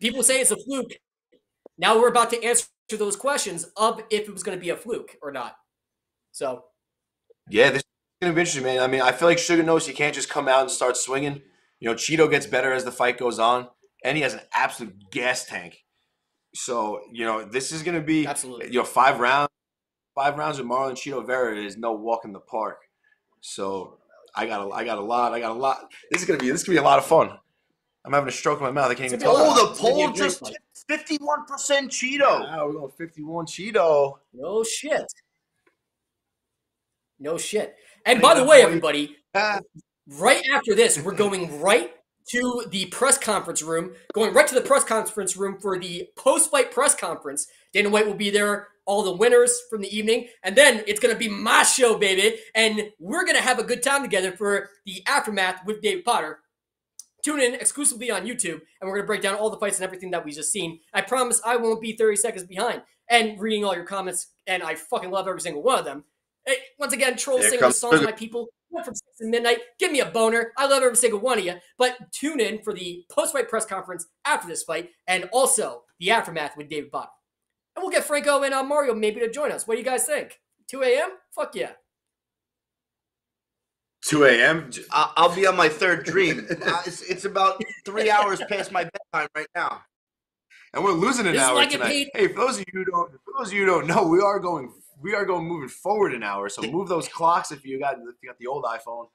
People say it's a fluke. Now we're about to answer those questions of if it was going to be a fluke or not. So, yeah, this is going to be interesting, man. I mean, I feel like Sugar knows he can't just come out and start swinging. You know, Chito gets better as the fight goes on, and he has an absolute gas tank. So, you know, this is going to be absolutely, you know, five rounds with Marlon Chito Vera is no walk in the park. So I got a lot. This is gonna be a lot of fun. I'm having a stroke in my mouth. I can't even talk. Oh, the poll just tipped 51% Chito. Wow, we're going 51 Chito. No shit. No shit. And by the way, everybody, right after this, we're going right to the press conference room. Going right to the press conference room for the post-fight press conference. Dana White will be there. All the winners from the evening, and then it's going to be my show, baby, and we're going to have a good time together for the aftermath with Dave Potter. Tune in exclusively on YouTube, and we're going to break down all the fights and everything that we just seen. I promise I won't be 30 seconds behind, and reading all your comments, and I fucking love every single one of them. Hey, once again, troll singing songs to my people, from 6 to midnight, give me a boner. I love every single one of you, but tune in for the post-fight press conference after this fight, and also the aftermath with David Potter. And we'll get Franco and Mario maybe to join us. What do you guys think? 2 a.m.? Fuck yeah. 2 a.m.? I'll be on my third dream. It's about 3 hours past my bedtime right now. And we're losing an hour tonight. Hey, for those of you who don't know, we are going moving forward an hour. So move those clocks if you got the old iPhone.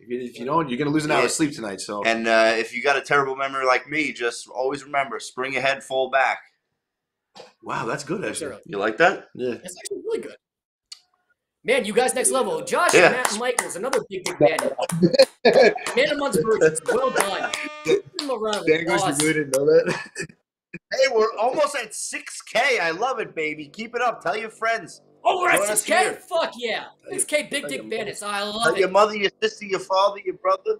If you don't, you're going to lose an hour of sleep tonight. So and if you got a terrible memory like me, just always remember, spring ahead, fall back. Wow, that's good, actually. You like that? Yeah. That's actually really good. Man, you guys next level. Josh and Matt Michaels, another big man. Man of Month's versions. Well done. Give him a round. Dangles, you didn't know that. Hey, we're almost at 6K. I love it, baby. Keep it up. Tell your friends. Oh, we're at 6K? Fuck yeah. 6K Big Dick Bandits. I love it. Your mother, your sister, your father, your brother.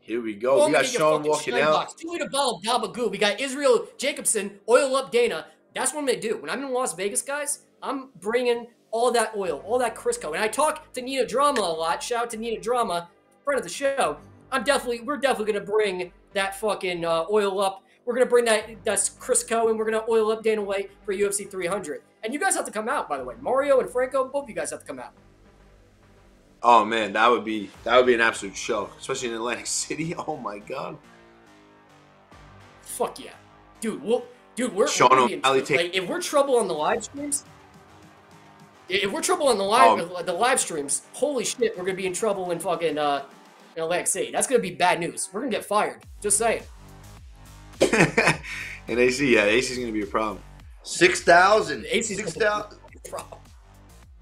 Here we go. We got Sean walking out. 2 to ball, Dabagoo. We got Israel Jacobson, Oil Up Dana. That's what I'm going to do. When I'm in Las Vegas, guys, I'm bringing all that oil, all that Crisco. And I talk to Nina Drama a lot. Shout out to Nina Drama, friend of the show. We're definitely going to bring that fucking oil up. We're going to bring that's Crisco, and we're going to oil up Dana White for UFC 300. And you guys have to come out, by the way. Mario and Franco, both of you guys have to come out. Oh, man, that would be an absolute show, especially in Atlantic City. Oh, my God. Fuck yeah. Dude, if we're trouble on the live streams, holy shit, we're gonna be in trouble in fucking in Atlantic City. That's gonna be bad news. We're gonna get fired. Just saying. And AC, yeah, AC's gonna be a problem. 6,000. AC's 6,000.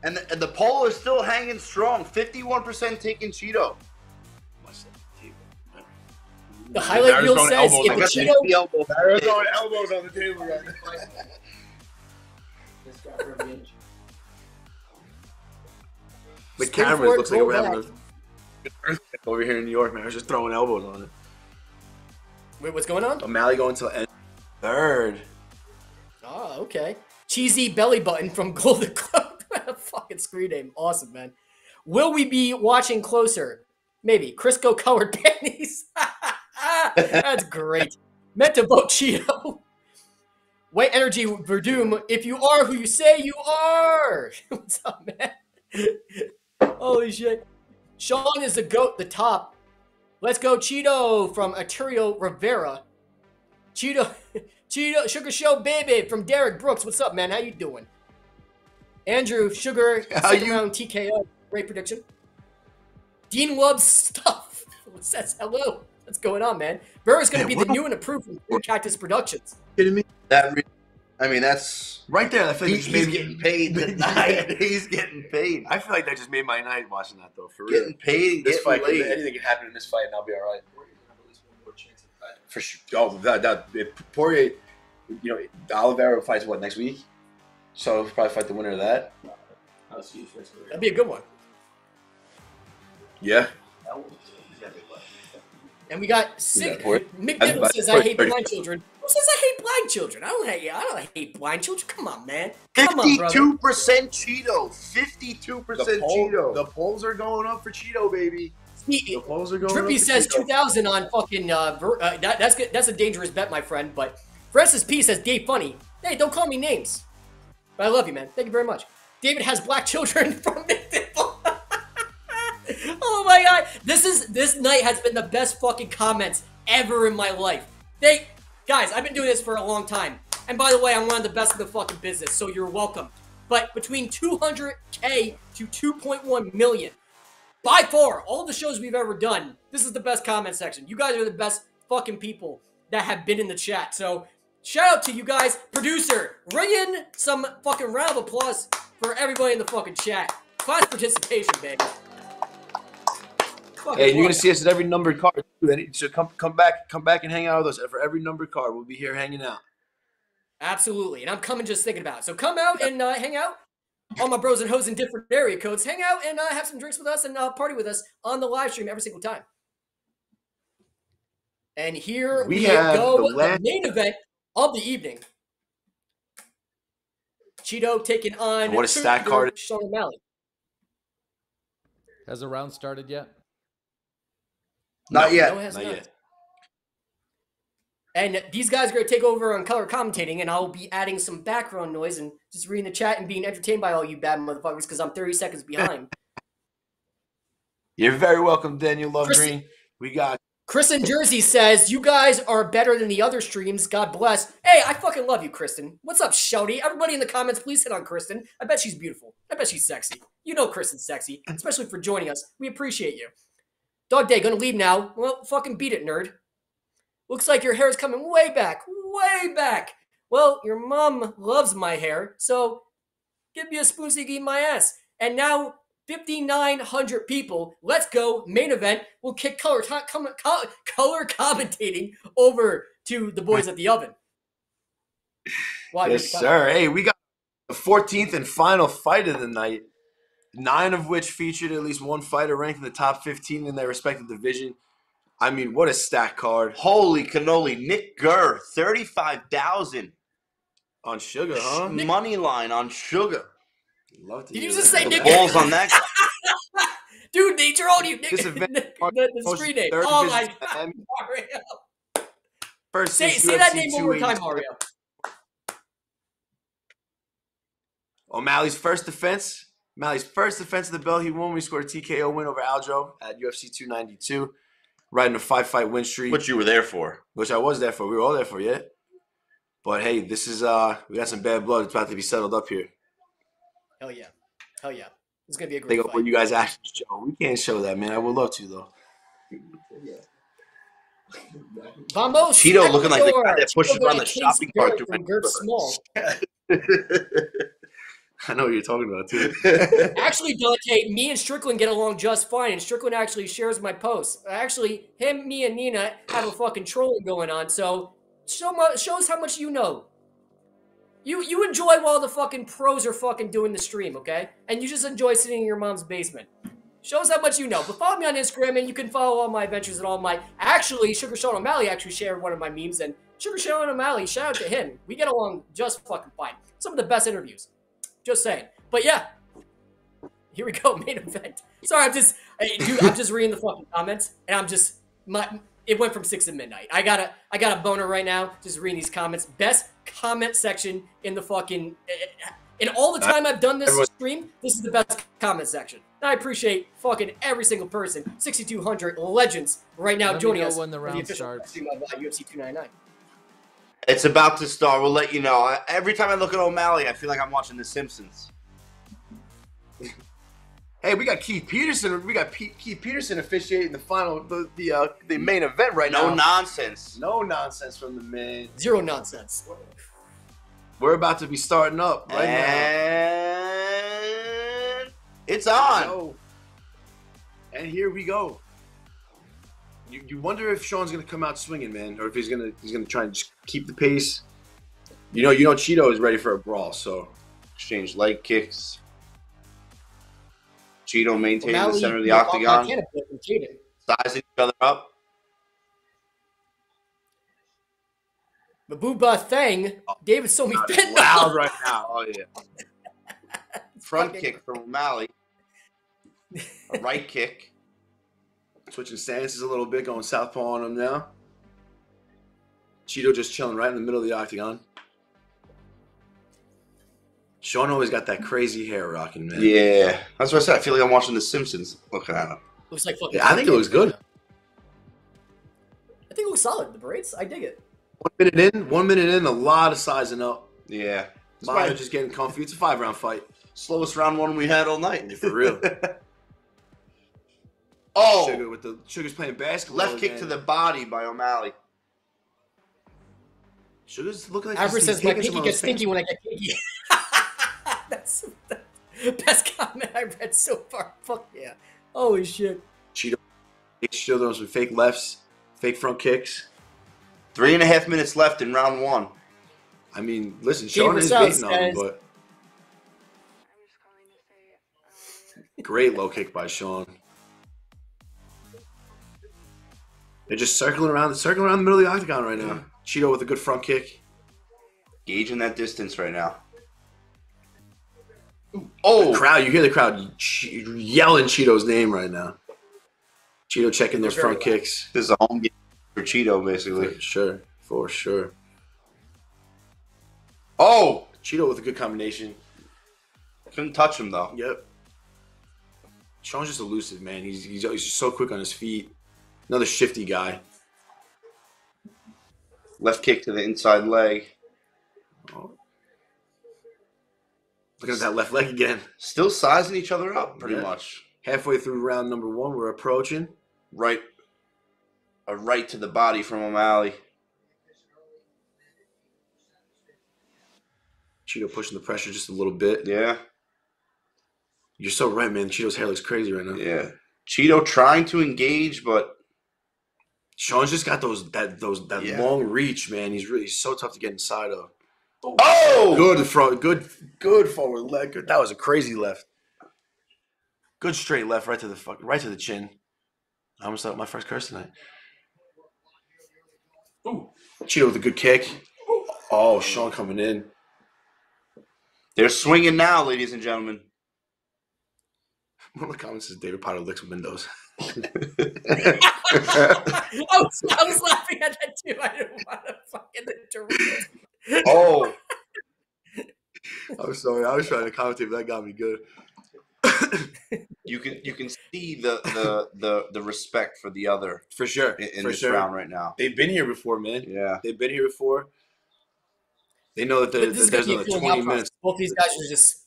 And the poll is still hanging strong. 51% taking Chito. The highlight reel says, if Chito... They're throwing elbows on the table right now. The camera looks like we're having an earthquake over here in New York, man. I was just throwing elbows on it. Wait, what's going on? O'Malley going to end third. Oh, okay. Cheesy belly button from Golden Club. Fucking screen name. Awesome, man. Will we be watching closer? Maybe. Crisco colored panties. That's great. Meant to vote Chito. White Energy Verdum, if you are who you say you are. What's up, man? Holy shit. Sean is the GOAT, the top. Let's go Chito from Arturo Rivera. Chito, Sugar Show Baby from Derek Brooks. What's up, man? How you doing? Andrew, Sugar, second round TKO. Great prediction. Dean loves stuff. It says hello. What's going on, man? Vera's going to be the new and approved from Cactus Productions. Kidding me? That's right there. I feel like he's getting paid tonight. He's getting paid. I feel like that just made my night watching that, though. For real, getting paid and getting laid. Anything can happen in this fight, and I'll be all right. For sure. Oh, if Poirier, you know, Oliveira fights what next week, so we'll probably fight the winner of that. That'd be a good one. Yeah. And we got sick. Mick Dibble says, I hate blind children. Who says I hate blind children? I don't hate blind children. Come on, man. 52% Chito. 52% Chito. The polls are going up for Chito, baby. The blows are going Trippy says 2,000 on fucking. That's a dangerous bet, my friend. But Francis P says, Dave Funny. Hey, don't call me names. But I love you, man. Thank you very much. David has black children from Nick Pitbull. Oh my god, this night has been the best fucking comments ever in my life. Guys, I've been doing this for a long time. And by the way, I'm one of the best in the fucking business, so you're welcome. But between 200K to 2.1 million, by far, all the shows we've ever done, this is the best comment section. You guys are the best fucking people that have been in the chat. So shout out to you guys. Producer, ring in some fucking round of applause for everybody in the fucking chat. Class participation, baby. Fucking hey, you're going to see us at every numbered card. So come back and hang out with us. For every numbered card, we'll be here hanging out. Absolutely. And I'm coming just thinking about it. So come out and hang out. All my bros and hoes in different area codes. Hang out and have some drinks with us and party with us on the live stream every single time. And here we go with the main event of the evening. Chito taking on what a stack card. Sean O'Malley. Has the round started yet? Not yet. And these guys are going to take over on color commentating, and I'll be adding some background noise and just reading the chat and being entertained by all you bad motherfuckers because I'm 30 seconds behind. You're very welcome, Daniel Love Green. We got Kristen Jersey says, you guys are better than the other streams. God bless. Hey, I fucking love you, Kristen. What's up, Shelty? Everybody in the comments, please hit on Kristen. I bet she's beautiful. I bet she's sexy. You know Kristen's sexy, especially for joining us. We appreciate you. Dog Day, going to leave now. Well, fucking beat it, nerd. Looks like your hair is coming way back, way back. Well, your mom loves my hair, so give me a spoon so you can eat my ass. And now 5,900 people. Let's go. Main event. We'll kick color commentating over to the boys at the oven. Wow, yes, sir. Hey, we got the 14th and final fight of the night, 9 of which featured at least one fighter ranked in the top 15 in their respective division. I mean, what a stack card. Holy cannoli. Nick Gurr, 35,000. On Sugar, huh? Money line on Sugar. Love to Did you just that. Say Nick balls on that guy. Dude, they trolled you. Nick, the screen name. Oh, my God. Mario. First say that name one more time, Mario. O'Malley's first defense of the belt. He won when he scored a TKO win over Aljo at UFC 292. Riding a 5-fight win streak. Which you were there for. Which I was there for. We were all there for, yeah. But hey, this is we got some bad blood. It's about to be settled up here. Hell yeah. Hell yeah. It's gonna be a great fight. When you guys actually show. We can't show that, man. I would love to though. Vamos. Chito looking like the guy that pushes around the shopping cart through Gert Small. I know what you're talking about too. Actually, Dante, me and Strickland get along just fine, and Strickland actually shares my posts. Actually, him, me, and Nina have a fucking trolling going on. So shows how much you know. You enjoy while the fucking pros are fucking doing the stream, okay? And you just enjoy sitting in your mom's basement. Shows how much you know. But follow me on Instagram, and you can follow all my adventures and all my. Actually, Sugar Sean O'Malley actually shared one of my memes, and Sugar Sean O'Malley, shout out to him. We get along just fucking fine. Some of the best interviews. Just saying. But yeah, here we go, main event. Sorry, I'm just reading the fucking comments, and it went from 6 to midnight. I got a boner right now just reading these comments. Best comment section in the fucking, in all the time I've done this stream, this is the best comment section. And I appreciate fucking every single person. 6,200 legends right now joining us when the round starts. UFC 299. It's about to start. We'll let you know. Every time I look at O'Malley, I feel like I'm watching The Simpsons. Hey, we got Keith Peterson. We got Keith Peterson officiating the final, the main event right now. No nonsense. No nonsense from the man. Zero nonsense. We're about to be starting up right now. It's on. So, and here we go. You wonder if Sean's gonna come out swinging, man, or if he's gonna try and just keep the pace. You know, Chito is ready for a brawl, so exchange leg kicks. Chito maintaining the center of the octagon, sizing each other up. The booba thing, David sold me loud right now. Oh yeah, front kick from O'Malley, a right kick. Switching stances a little bit, going southpaw on him now. Chito just chilling right in the middle of the octagon. Sean always got that crazy hair rocking, man. Yeah. That's what I said. I feel like I'm watching The Simpsons looking at him. Looks like fucking. Yeah, I think it looks good. I think it looks solid. The braids, I dig it. 1 minute in, a lot of sizing up. Yeah. Mario just getting comfy. It's a 5-round fight. Slowest round one we had all night. For real. Oh. Sugar with the, Sugar's playing basketball. Left kick to the body by O'Malley. Sugar's looking like Ever since my pinky gets stinky when I get pinky. That's the best comment I've read so far. Fuck yeah. Holy shit. Chito throwing some fake lefts, fake front kicks. 3.5 minutes left in round one. I mean, listen, Sean is beating on him, but. Great low kick by Sean. They're just circling around the middle of the octagon right now. Chito with a good front kick. Gauging that distance right now. Oh, the crowd! You hear the crowd yelling Chito's name right now. Chito checking those front kicks. This is a home game for Chito, basically. For sure, for sure. Oh, Chito with a good combination. Couldn't touch him though. Yep. Sean's just elusive, man. He's just so quick on his feet. Another shifty guy. Left kick to the inside leg. Oh. Look at that left leg again. Still sizing each other up pretty much. Halfway through round number one, we're approaching. Right. A right to the body from O'Malley. Chito pushing the pressure just a little bit. Yeah. You're so right, man. Chito's hair looks crazy right now. Yeah. Chito trying to engage, but Sean's just got that long reach, man. He's really so tough to get inside of. Oh, good front, good forward leg. Good. That was a crazy left. Good straight left, right to the chin. I almost thought my first curse tonight. Ooh, Chito with a good kick. Oh, Sean coming in. They're swinging now, ladies and gentlemen. One of the comments is David Potter licks windows. I was laughing at that too. I didn't want to fucking interrupt. Oh, I'm sorry. I was trying to commentate, but that got me good. you can see the respect for the other for sure in this round right now. They've been here before, man. Yeah, they've been here before. They know that there's another 20 minutes. Both these guys are just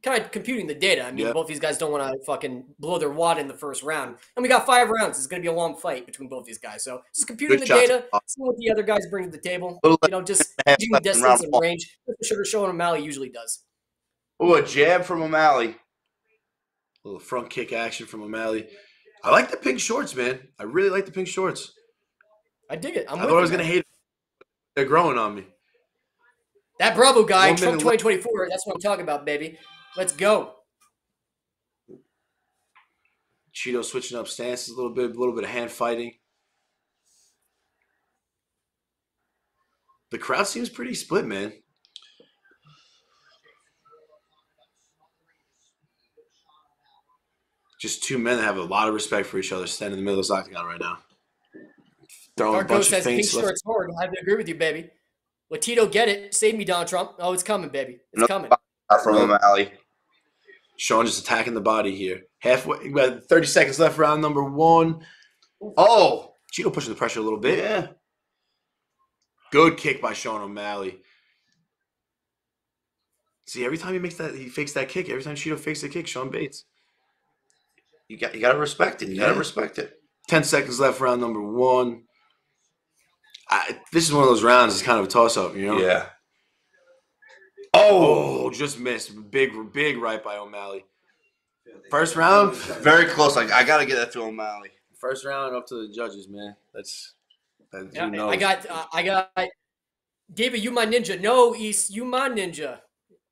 kind of computing the data. I mean, both these guys don't want to fucking blow their wad in the first round, and we got 5 rounds. It's going to be a long fight between both these guys. So just computing the data, seeing what the other guys bring to the table. You know, just doing distance and range. That's what Sugar showing O'Malley usually does. Oh, a jab from O'Malley. A little front kick action from O'Malley. I like the pink shorts, man. I really like the pink shorts. I dig it. I thought I was going to hate it. They're growing on me. That Bravo guy, Trump 2024. That's what I'm talking about, baby. Let's go. Chito switching up stances a little bit of hand fighting. The crowd seems pretty split, man. Just two men that have a lot of respect for each other standing in the middle of this octagon right now. Throwing a bunch of feints. Pink shorts forward. I agree with you, baby. Latito, get it. Save me, Donald Trump. Oh, it's coming, baby. It's coming. From O'Malley. Sean just attacking the body here. Halfway, 30 seconds left, round number one. Oh, Chito pushing the pressure a little bit. Yeah. Good kick by Sean O'Malley. See, every time he fakes that kick. Every time Chito fakes the kick, Sean baits. You gotta respect it. You gotta respect it. 10 seconds left, round number one. This is one of those rounds. It's kind of a toss-up, you know. Yeah. Oh, just missed. Big right by O'Malley. First round, very close. I got to get that to O'Malley. First round, up to the judges, man. That's yeah, man. I got David. You my ninja. No, East. You my ninja.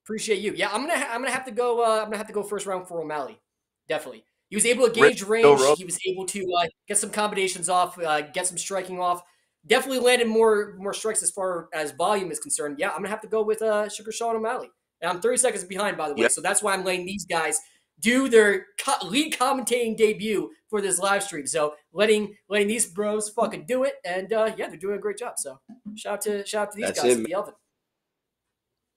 Appreciate you. Yeah, I'm gonna have to go. I'm gonna have to go first round for O'Malley. Definitely. He was able to gauge range. He was able to get some combinations off. Get some striking off. Definitely landed more strikes as far as volume is concerned. Yeah, I'm going to have to go with Sugar Sean O'Malley. And I'm 30 seconds behind, by the way, so that's why I'm laying these guys do their lead commentating debut for this live stream. So letting these bros fucking do it, and yeah, they're doing a great job. So shout out to these guys at The Oven.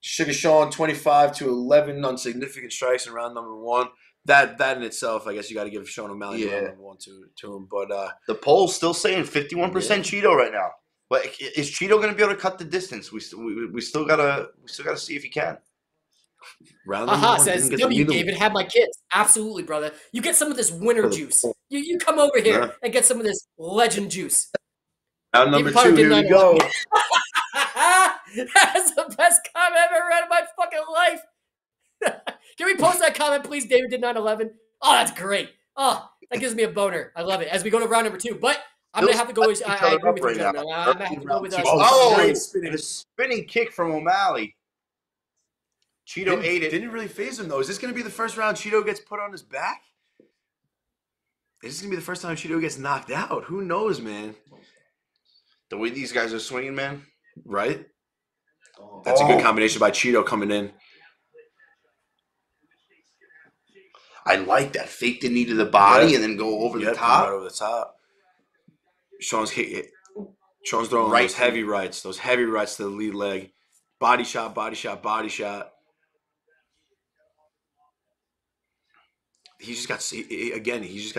Sugar Sean 25-11 on significant strikes in round number one. That in itself, I guess you got to give Sean O'Malley round number one to him. But the poll's still saying 51% Chito right now. Like, is Chito going to be able to cut the distance? We still gotta see if he can. Round says W. David, have my kids. Absolutely, brother. You get some of this winner juice. You come over here and get some of this legend juice. Round number two. Here we go. That's the best comment I've ever read in my fucking life. Can we post that comment, please? David did 9/11. Oh, that's great. Oh, that gives me a boner. I love it. As we go to round number two, but I'm gonna have to go with. I agree with you. I'm gonna have to go with. Oh, a spinning kick from O'Malley. Chito ate it. Didn't really faze him though. Is this gonna be the first round Chito gets put on his back? Is this gonna be the first time Chito gets knocked out? Who knows, man? The way these guys are swinging, man. Right. That's a good combination by Chito coming in. I like that. Fake the knee to the body and then go over the top. Right over the top. Sean's throwing those heavy rights. Those heavy rights to the lead leg. Body shot, body shot, body shot. He just got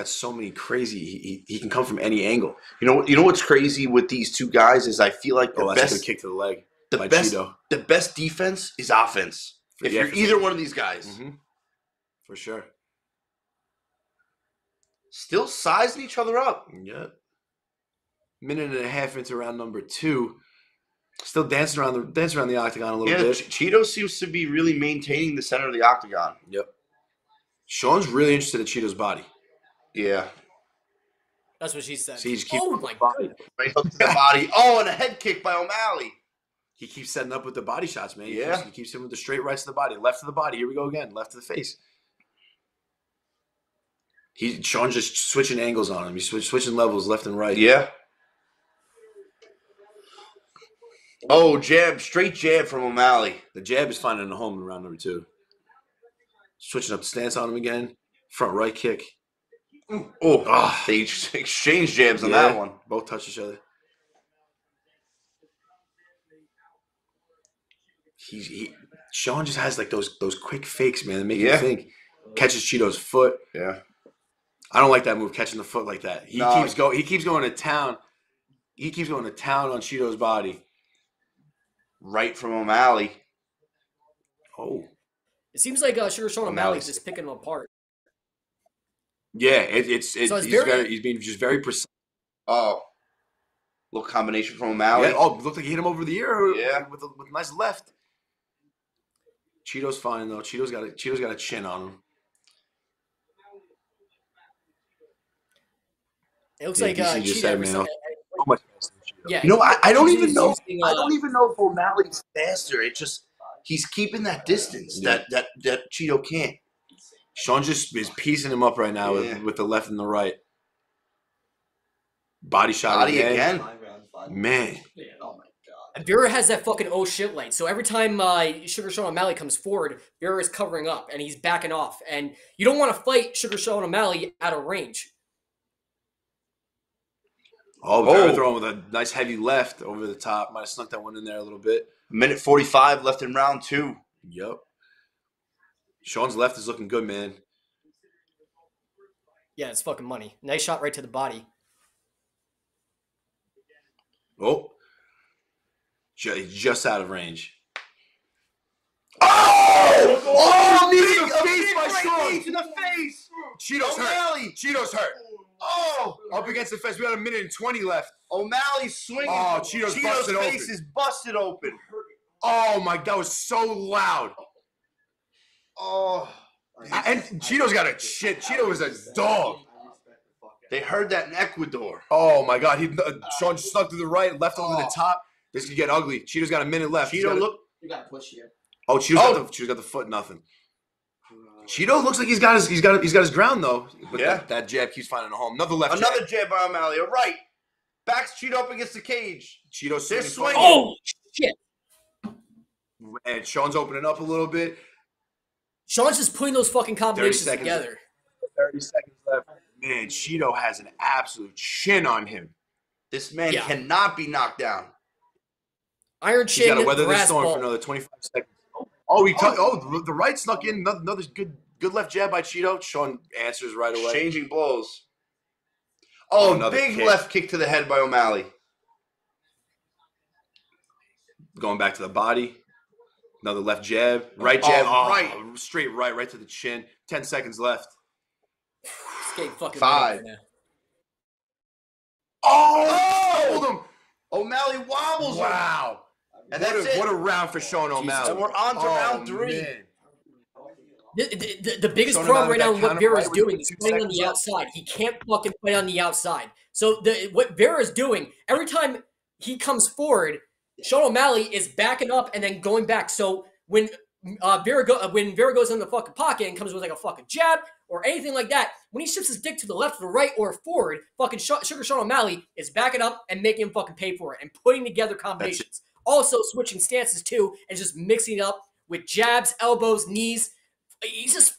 so many crazy. He can come from any angle. You know what's crazy with these two guys is I feel like the best kick to the leg. The best defense is offense. If you're either one of these guys, for sure. Still sizing each other up. Yeah. Minute and a half into round number two. Still dancing around the octagon a little bit. Chito seems to be really maintaining the center of the octagon. Yep. Sean's really interested in Chito's body. Yeah. That's what she said. So oh, my God. Right up to the body. Oh, and a head kick by O'Malley. He keeps setting up with the body shots, man. Yeah. He keeps hitting with the straight rights to the body. Left to the body. Here we go again. Left to the face. Sean's just switching angles on him. He's switching levels left and right. Yeah. Oh, jab. Straight jab from O'Malley. The jab is finding a home in round number two. Switching up the stance on him again. Front right kick. Oh, they exchange jabs on that one. Both touch each other. Sean just has like those quick fakes, man, that make you think. Catches Chito's foot. Yeah. I don't like that move, catching the foot like that. He keeps going to town on Chito's body. Right from O'Malley. Oh. It seems like Sugar Sean O'Malley's just picking him apart. Yeah, he's being just very precise. Oh. Little combination from O'Malley. Yeah, looked like he hit him over the ear with a nice left. Chito's fine though. Chito's got a chin on him. It looks like Chito. Yeah, I don't even know if O'Malley's faster. It just he's keeping that distance that Chito can't. Sean just is piecing him up right now with the left and the right. Body shot again. Man. Oh my God. Vera has that fucking oh shit light. So every time Sugar Sean O'Malley comes forward, Vera is covering up and he's backing off. And you don't want to fight Sugar Sean O'Malley out of range. Oh, Vera throwing with a nice heavy left over the top. Might have snuck that one in there a little bit. Minute 45 left in round two. Yep. Sean's left is looking good, man. Yeah, it's fucking money. Nice shot right to the body. Oh. Just out of range. Oh! Oh, knee to the face. Chito's hurt. Chito's hurt. Oh, up against the fence. We got a minute and 20 left. O'Malley's swinging. Oh, Chito's face is busted open. Oh, my God. That was so loud. Oh. And Chito's got a shit. Chito was a dog. They heard that in Ecuador. Oh, my God. Sean snuck to the right, left over the top. This could get ugly. Chito's got a minute left. Chito, look. You got to push here. Oh, Chito's got the foot nothing. Chito looks like he's got his ground though. But that jab keeps finding a home. Another left. Another jab by O'Malley. A right. Backs Chito up against the cage. Chito's swinging. Oh shit! And Sean's opening up a little bit. Sean's just putting those fucking combinations together. 30 seconds left. Man, Chito has an absolute chin on him. This man cannot be knocked down. Iron chin. He's got to weather this storm for another 25 seconds. The right snuck in. Another good left jab by Chito. Sean answers right away. Changing blows. Oh, another big left kick to the head by O'Malley. Going back to the body. Another left jab. Right jab. Right. Straight right to the chin. 10 seconds left. Escape fucking 5. Oh! Hold him. O'Malley wobbles. Wow. And what a round for Sean O'Malley. And we're on to round 3. Man. The biggest problem right now with what Vera is doing is playing on the outside. He can't fucking play on the outside. So what Vera is doing, every time he comes forward, Sean O'Malley is backing up and then going back. So when Vera goes in the fucking pocket and comes with like a fucking jab or anything like that, when he shifts his dick to the left or the right or forward, fucking Sugar Sean O'Malley is backing up and making him fucking pay for it and putting together combinations. Also switching stances too and just mixing it up with jabs, elbows, knees. He's just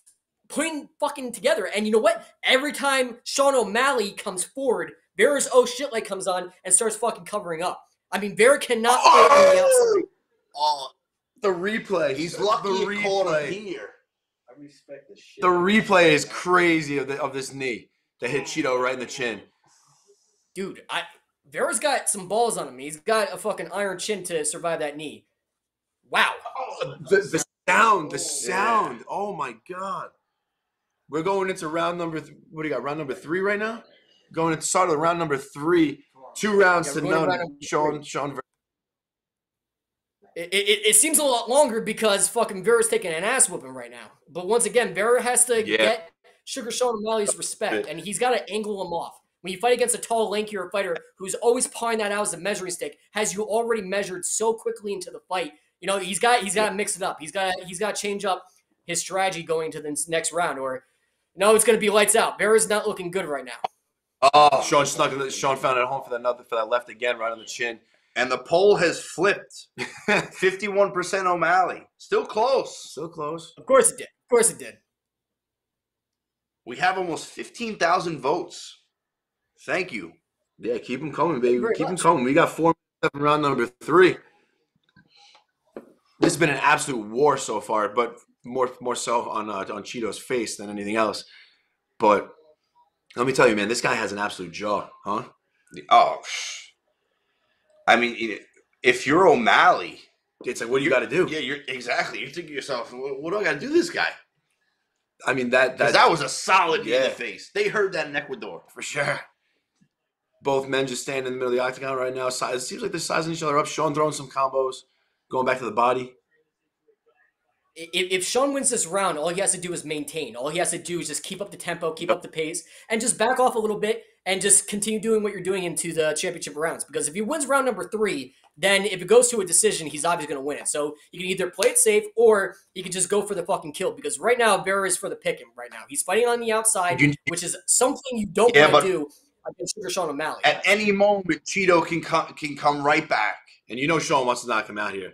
putting fucking together. And you know what? Every time Sean O'Malley comes forward, Vera's oh shit light comes on and starts fucking covering up. I mean, Vera cannot play on the outside. The replay. He's lucky he caught him here. I respect the shit. The replay is crazy of this knee that hit Chito right in the chin. Dude, Vera's got some balls on him. He's got a fucking iron chin to survive that knee. Wow. Oh, the sound. Yeah. Oh, my God. We're going into round number what do you got, round number 3 right now? Going into start of round number 3. 2 rounds to none. Sean. It seems a lot longer because fucking Vera's taking an ass whooping right now. But once again, Vera has to get Sugar Sean O'Malley's respect, and he's got to angle him off. When you fight against a tall, lankier fighter who's always pawing that out as a measuring stick, has you already measured so quickly into the fight, you know, he's got to mix it up. He's got to change up his strategy going to the next round, or no, it's going to be lights out. Vera's not looking good right now. Oh, Sean found it home for that left again, right on the chin. And the poll has flipped. 51% O'Malley. Still close. Still close. Of course it did. Of course it did. We have almost 15,000 votes. Thank you. Yeah, keep them coming, baby. Keep them coming. We got 4 minutes in round number 3. This has been an absolute war so far, but more so on Chito's face than anything else. But let me tell you, man, this guy has an absolute jaw, huh? Oh, I mean, if you're O'Malley, it's like, what do you got to do? Yeah, exactly. You're thinking to yourself, what do I got to do to this guy? I mean, that was a solid knee in the face. They heard that in Ecuador for sure. Both men just standing in the middle of the octagon right now. It seems like they're sizing each other up. Sean throwing some combos, going back to the body. If Sean wins this round, all he has to do is maintain. All he has to do is just keep up the tempo, keep up the pace, and just back off a little bit and just continue doing what you're doing into the championship rounds. Because if he wins round number 3, then if it goes to a decision, he's obviously going to win it. So you can either play it safe or you can just go for the fucking kill. Because right now, Vera is for the picking right now. He's fighting on the outside, which is something you don't want to do against Sugar Sean O'Malley. At any moment, Chito can come right back. And you know Sean wants to knock him out here.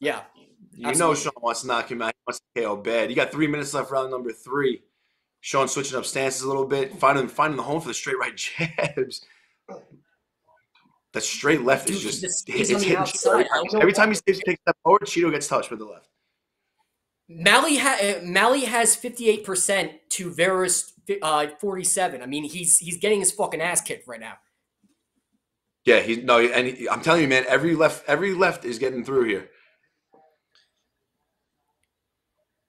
Yeah. You know Sean wants to knock him out. He wants to KO bad. You got 3 minutes left, round number 3. Sean switching up stances a little bit, finding the home for the straight right jabs. The straight left is just it's hitting Chito. Every time he takes a step forward, Chito gets touched with the left. Mally has 58% to Vera's 47%. I mean, he's getting his fucking ass kicked right now. Yeah, I'm telling you, man, every left is getting through here.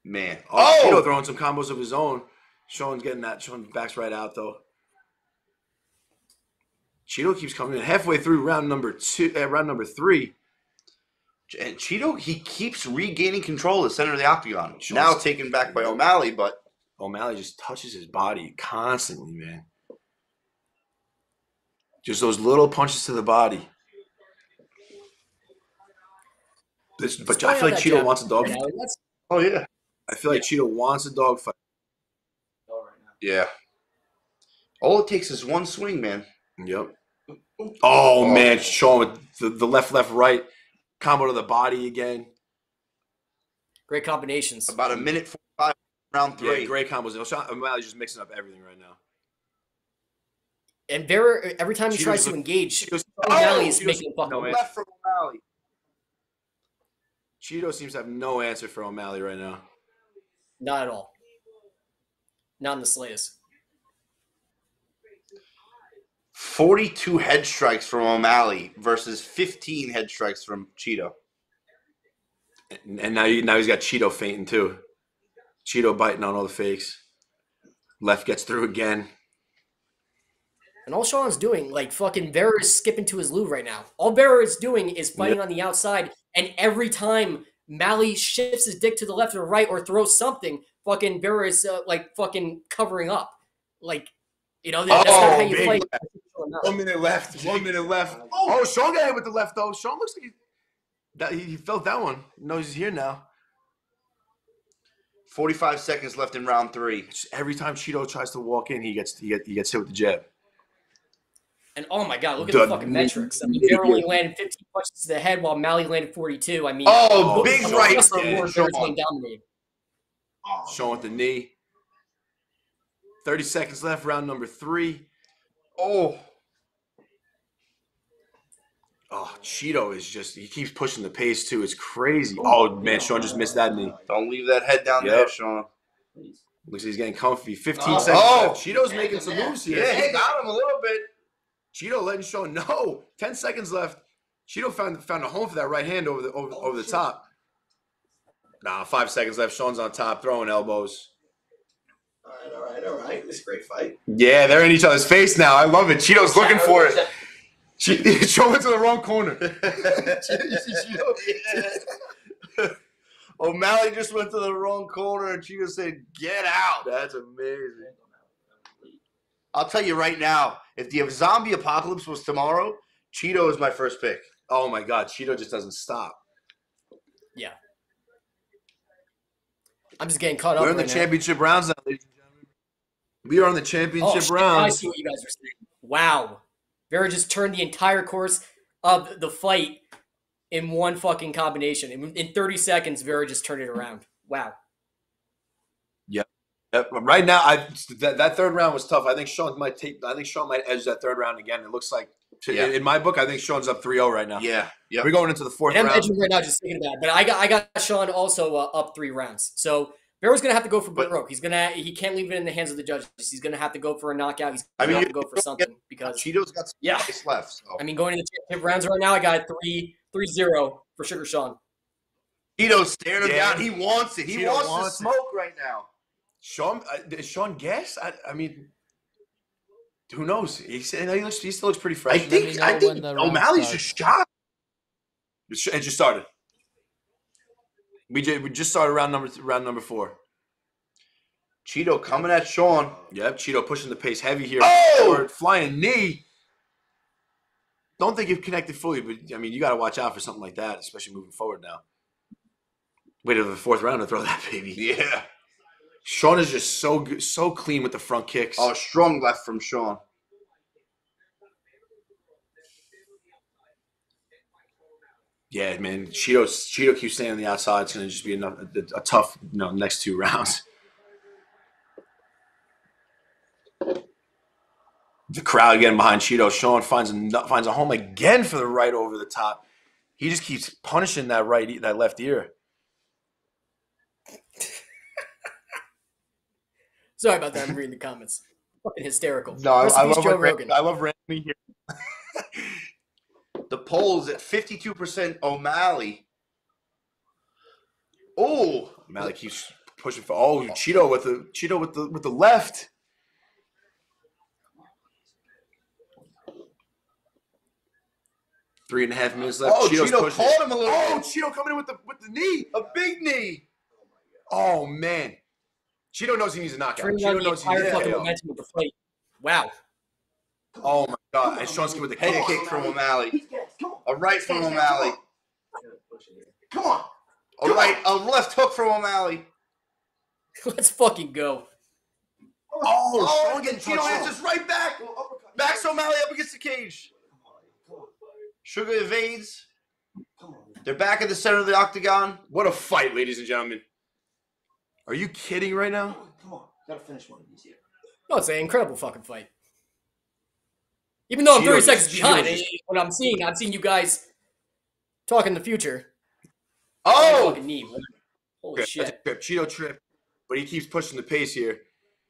Man. Oh, Chito throwing some combos of his own. Sean's getting that. Sean backs right out, though. Chito keeps coming in. Halfway through round number 3. And Chito, he keeps regaining control of the center of the octagon. Sean's now taken back by O'Malley, but O'Malley just touches his body constantly, man. Just those little punches to the body. But I feel like Chito wants a dog. Oh, yeah. I feel like Chito wants a dogfight. Yeah. All it takes is one swing, man. Yep. Oh, man. Sean with the left, right combo to the body again. Great combinations. About a minute 45, round three. Yeah, great combos. Sean O'Malley's just mixing up everything right now. And every time he tries to engage, O'Malley's making fucking left from O'Malley. Chito seems to have no answer for O'Malley right now. Not at all. Not in the slightest. 42 head strikes from O'Malley versus 15 head strikes from Chito. And now he's got Chito fainting too. Chito biting on all the fakes. Left gets through again. And all Sean's doing, like fucking Vera is skipping to his loo right now. All Vera is doing is fighting on the outside, and every time Mally shifts his dick to the left or right or throws something, fucking Vera is like fucking covering up. Like, you know, that's not how you play. Left. 1 minute left. 1 minute left. Oh, Sean got hit with the left though. Sean looks like he felt that one. He knows he's here now. 45 seconds left in round three. Every time Chito tries to walk in, he gets hit with the jab. And oh my God, look at the fucking metrics. I mean, Vera only landed 15 punches to the head while Mally landed 42. I mean, big right. Sean with the knee. 30 seconds left, round number three. Oh, Chito is just, he keeps pushing the pace too. It's crazy. Oh man, Sean just missed that knee. Don't leave that head down there, Sean. Looks like he's getting comfy. 15 seconds left. Chito's making some moves here. Yeah, he got him a little bit. Chito letting Sean know. 10 seconds left. Chito found a home for that right hand over the top. Nah, 5 seconds left. Sean's on top, throwing elbows. All right. This is a great fight. Yeah, they're in each other's face now. I love it. Chito's looking for it. Sean went to the wrong corner. O'Malley just went to the wrong corner, and Chito said, "Get out." That's amazing. I'll tell you right now, if the zombie apocalypse was tomorrow, Chito is my first pick. Oh, my God. Chito just doesn't stop. Yeah. I'm just getting caught up. We're in the championship rounds now, ladies and gentlemen. We are in the championship rounds. I see what you guys are saying. Wow. Vera just turned the entire course of the fight in one fucking combination. In 30 seconds, Vera just turned it around. Wow. Right now, that third round was tough. I think Sean might edge that third round again. It looks like, in my book, I think Sean's up 3-0 right now. Yeah. We're going into the fourth round. I'm edging right now, just thinking about it. But I got Sean also up 3 rounds. So Barrow's gonna have to go for Brent Rope. He can't leave it in the hands of the judges. He's gonna have to go for a knockout. He's gonna have to go for something because Chito's got some space left. So. I mean, going into the championship rounds right now, I got 3-0 for Sugar Sean. Chito's staring him down. He wants it. He wants the smoke right now. Sean guess? I mean, who knows? He still looks pretty fresh. I think O'Malley's just shocked. It just started. We just started round number 4. Chito coming at Sean. Yep, Chito pushing the pace heavy here. Flying knee. Don't think you've connected fully, but I mean, you got to watch out for something like that, especially moving forward now. Wait till the fourth round to throw that baby. Yeah. Sean is just so good, so clean with the front kicks. Oh, strong left from Sean. Yeah, man. Chito keeps staying on the outside. It's going to just be a tough next 2 rounds. The crowd getting behind Chito. Sean finds a home again for the right over the top. He just keeps punishing that left ear. Sorry about that. I'm reading the comments. Fucking hysterical. No, I love Joe Rogan. I love Randy here. The polls at 52% O'Malley. Oh, O'Malley keeps pushing for. Oh, Chito with the left. Three and a half minutes left. Oh, Chito's pushing. Caught him a little. Oh, Chito coming in with the knee, a big knee. Oh man. Chito knows he needs a knockout. Chito knows he needs a knockout. Wow. Oh, my God. And Sean's with the head kick from O'Malley. A right from O'Malley. Come on. A right, a left hook from O'Malley. Let's fucking go. Oh, and Chito answers right back. Backs O'Malley up against the cage. Sugar evades. They're back at the center of the octagon. What a fight, ladies and gentlemen. Are you kidding right now? Come on. Gotta finish one of these here. No, it's an incredible fucking fight. Even though I'm 30 seconds behind, what I'm seeing you guys talk in the future. Oh! Holy shit. Chito trip. But he keeps pushing the pace here.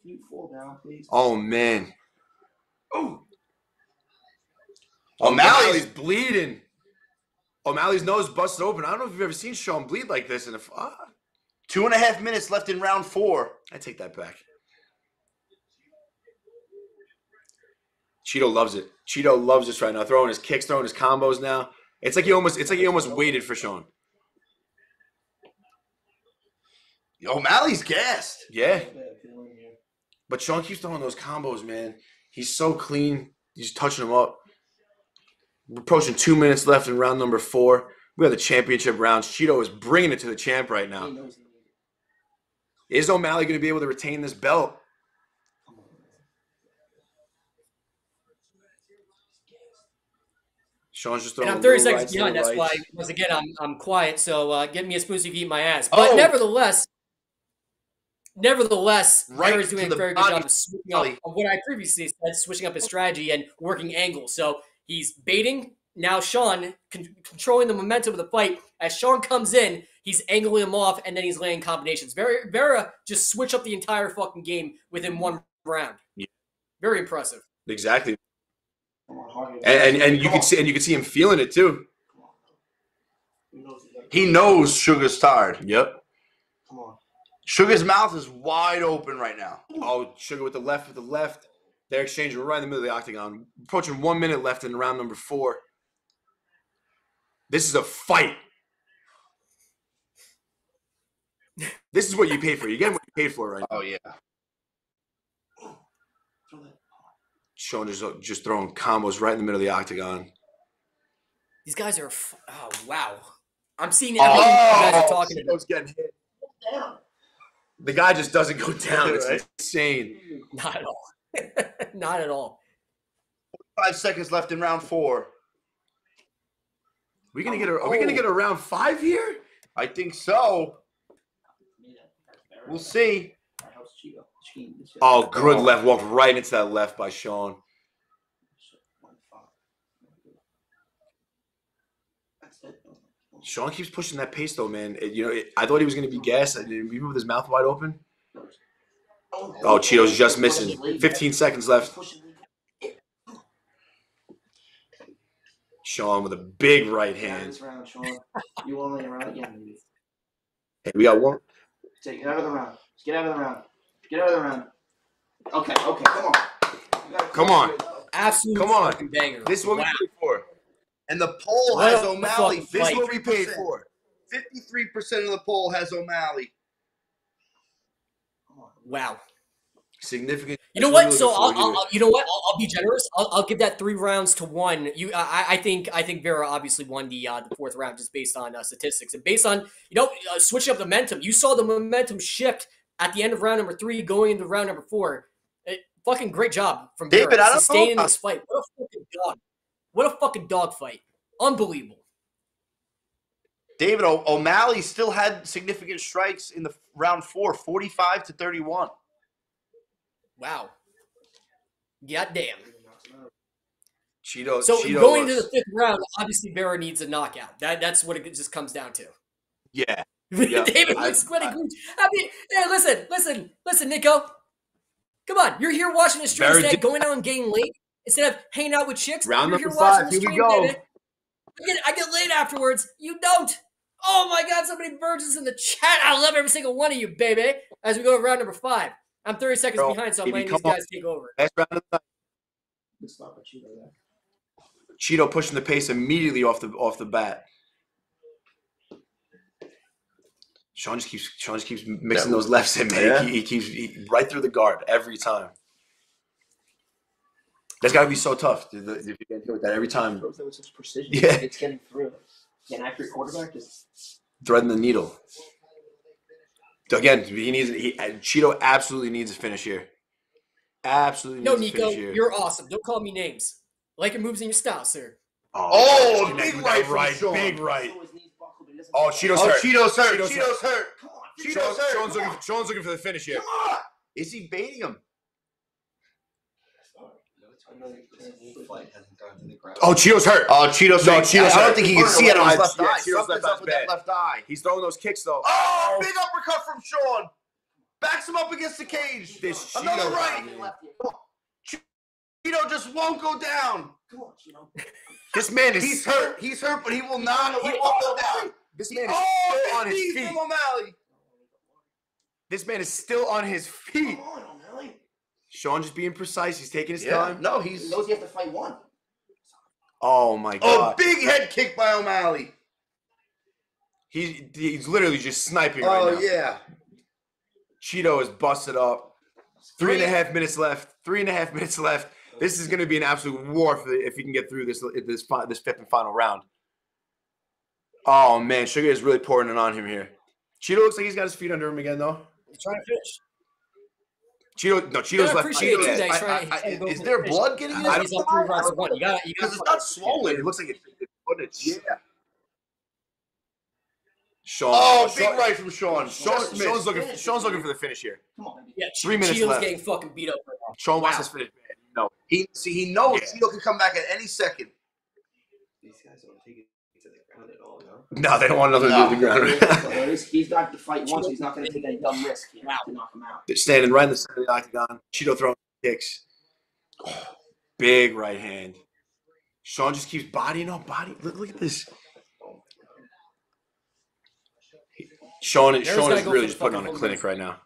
Can you fall down, please? Oh, man. Oh! O'Malley's bleeding. O'Malley's nose busted open. I don't know if you've ever seen Sean bleed like this. 2.5 minutes left in round 4. I take that back. Chito loves it. Chito loves this right now. Throwing his kicks, throwing his combos now. It's like he almost waited for Sean. O'Malley's gassed. Yeah. But Sean keeps throwing those combos, man. He's so clean. He's touching them up. We're approaching 2 minutes left in round number 4. We have the championship rounds. Chito is bringing it to the champ right now. Is O'Malley going to be able to retain this belt? Sean's just throwing. And I'm 30 seconds behind. That's why, once again, I'm quiet. So get me a smoothie, you can eat my ass. But nevertheless, Ryder is doing a very good job of switching up of what I previously said, switching up his strategy and working angles. So he's baiting. Now Sean controlling the momentum of the fight. As Sean comes in, he's angling him off, and then he's laying combinations. Vera just switch up the entire fucking game within one round. Yeah. Very impressive. Exactly. And you can see him feeling it too. He knows Sugar's tired. Yep. Come on. Sugar's mouth is wide open right now. Oh, Sugar with the left, They're exchanging right in the middle of the octagon. Approaching 1 minute left in round number 4. This is a fight. This is what you paid for. You're getting what you paid for right now. Oh, yeah. Sean is just throwing combos right in the middle of the octagon. These guys are – oh, wow. I'm seeing everything you guys are talking about. Getting hit. Down. The guy just doesn't go down. It's insane. Not at all. Not at all. 5 seconds left in round 4. Are we gonna get a round 5 here? I think so. We'll see. Oh, good left. Walked right into that left by Sean. Sean keeps pushing that pace, though, man. I thought he was going to be gassed. Even with his mouth wide open. Oh, Chito's just missing. 15 seconds left. Sean with a big right hand. Hey, we got one. Get out of the round. Get out of the round. Get out of the round. Okay, okay, come on. Come on. Absolutely. Come on. Banger. This is what we paid for. And the poll has O'Malley. This is what we paid for. 53% of the poll has O'Malley. Wow. Significant. You know what? So I'll be generous. I'll give that 3 rounds to 1. I think Vera obviously won the 4th round just based on statistics and based on switching up momentum. You saw the momentum shift at the end of round number 3, going into round number 4. Fucking great job from Vera. David, I don't know about this fight. What a fucking dog! What a fucking dog fight! Unbelievable. David, O'Malley still had significant strikes in the round 4, 45 to 31. Wow. Goddamn. Chito. So Chito going to the 5th round, obviously Vera needs a knockout. That's what it just comes down to. Yeah. Yep. David looks sweating. I mean, hey, listen, Nico. Come on. You're here watching the stream today, going out and getting late instead of hanging out with chicks. Round number 5. Here we go. I get late afterwards. You don't. Oh, my God. So many virgins in the chat. I love every single one of you, baby. As we go to round number 5. I'm 30 seconds behind, so I'm letting these guys take over. Last round of the night. Chito pushing the pace immediately off the bat. Sean just keeps mixing those lefts in, man. Yeah. He keeps right through the guard every time. That's got to be so tough. If you get hit with that every time. That was such precision. Yeah. It's getting through. An accurate quarterback is threading the needle. Again, Chito absolutely needs a finish here. Absolutely needs a finish here. No, Nico, you're awesome. Don't call me names. Like your moves and your style, sir. Oh, big right, Sean. Big right. doesn't. Oh, Cheeto's hurt. Cheeto's hurt. Come on. Cheeto's hurt. Sean's looking for the finish here. Come on. Is he baiting him? Oh, Cheeto's hurt. Oh, Cheeto's hurt. I don't think he can see it on his left eye. Cheeto's left eye. He's throwing those kicks, though. Oh, big uppercut from Sean. Backs him up against the cage. This another right. Cheeto just won't go down. Come on, Cheeto. This man is hurt. He's hurt, but he will not. He won't go down. This man is still on his feet. O'Malley. This man is still on his feet. Come on, O'Malley. Sean just being precise. He's taking his time. No, he knows he has to fight one. Oh my God! Oh, big head kick by O'Malley. He's literally just sniping right now. Oh yeah. Cheeto is busted up. 3.5 minutes left. 3.5 minutes left. This is going to be an absolute war for if he can get through this fifth and final round. Oh man, Sugar is really pouring it on him here. Cheeto looks like he's got his feet under him again, though. He's trying to finish. Cheeto, no, Cheeto's left. Is there blood getting in? I don't know. Because it's not swollen. It looks like it's footage. Yeah. Sean. Oh, big right from Sean. Sean's looking for the finish here. Come on. Yeah, 3 minutes left. Getting fucking beat up right now. Sean wants his finish, man. No. He knows Cheeto can come back at any second. These guys don't take it to the ground at all, no? No, they don't want another to the ground. He's not to fight once. He's not going to take any dumb risk. He's to knock him out. They're standing right in the center of the octagon. Cheeto throwing kicks. Oh, big right hand. Sean just keeps bodying on body. Look at this. Sean is really just putting on a clinic right now.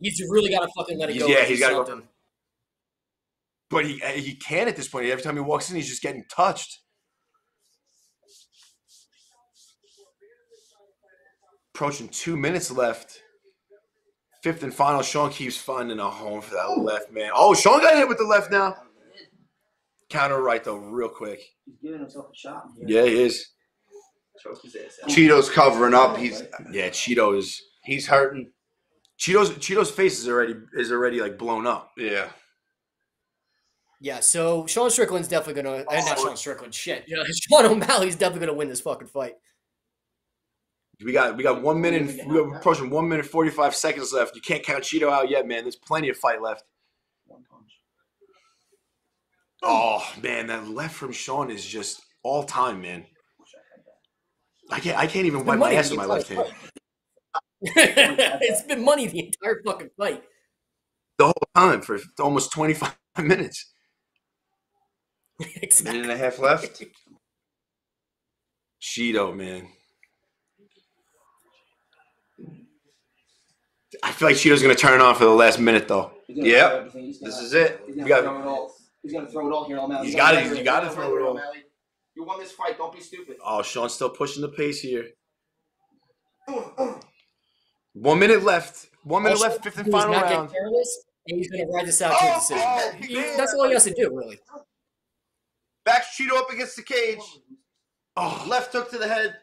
He's really got to fucking let it go. Yeah, he's got to go. But he can at this point. Every time he walks in, he's just getting touched. Approaching 2 minutes left. Fifth and final. Sean keeps finding a home for that left, man. Oh, Sean got hit with the left now. Counter right, though, real quick. He's giving himself a shot. Yeah, he is. Cheeto's covering up. He's hurting. Cheeto's face is already like blown up. Yeah. Yeah. So Sean Strickland's definitely gonna. Not Sean Strickland. Shit. Yeah. Sean O'Malley's definitely gonna win this fucking fight. We got 1 minute. We're approaching 1 minute 45 seconds left. You can't count Cheeto out yet, man. There's plenty of fight left. One punch. Oh man, that left from Sean is just all time, man. I can't even wipe my ass with my left hand. It's been money the entire fucking fight. The whole time for almost 25 minutes. Exactly. 1.5 minutes left. Cheeto, man. I feel like Cheeto's going to turn it on for the last minute, though. Yeah, this is it. He's going to throw it all here. All you got to throw it all. You won this fight. Don't be stupid. Oh, Sean's still pushing the pace here. 1 minute left. 1 minute left. Fifth and final round. Careless, and he's going to ride this out to a decision. That's all he has to do, really. Backs Cheeto up against the cage. Oh, left hook to the head.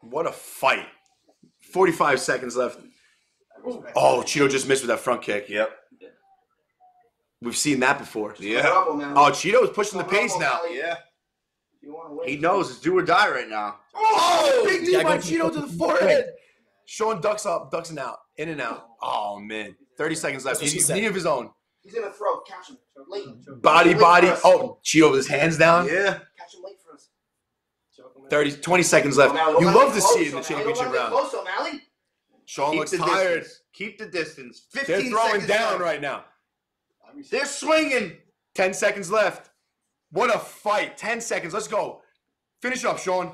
What a fight. 45 seconds left. Oh, Cheeto just missed with that front kick. Yep. We've seen that before. Yeah. Oh, Cheeto's pushing the pace now. Yeah. He knows it's do or die right now. Oh, big D by Cheeto to the forehead. Sean ducks up, ducks and out, in and out. Oh, man. 30 seconds left. He's knee of his own. He's going to throw. Catch him. Late. Body. Oh, Cheeto with his hands down. Yeah. Catch him late for us. 20 seconds left. You love to see it in the championship round. Sean looks tired. Keep the distance. 15 seconds. They're throwing down right now. They're swinging. 10 seconds left. What a fight. 10 seconds. Let's go. Finish up, Sean.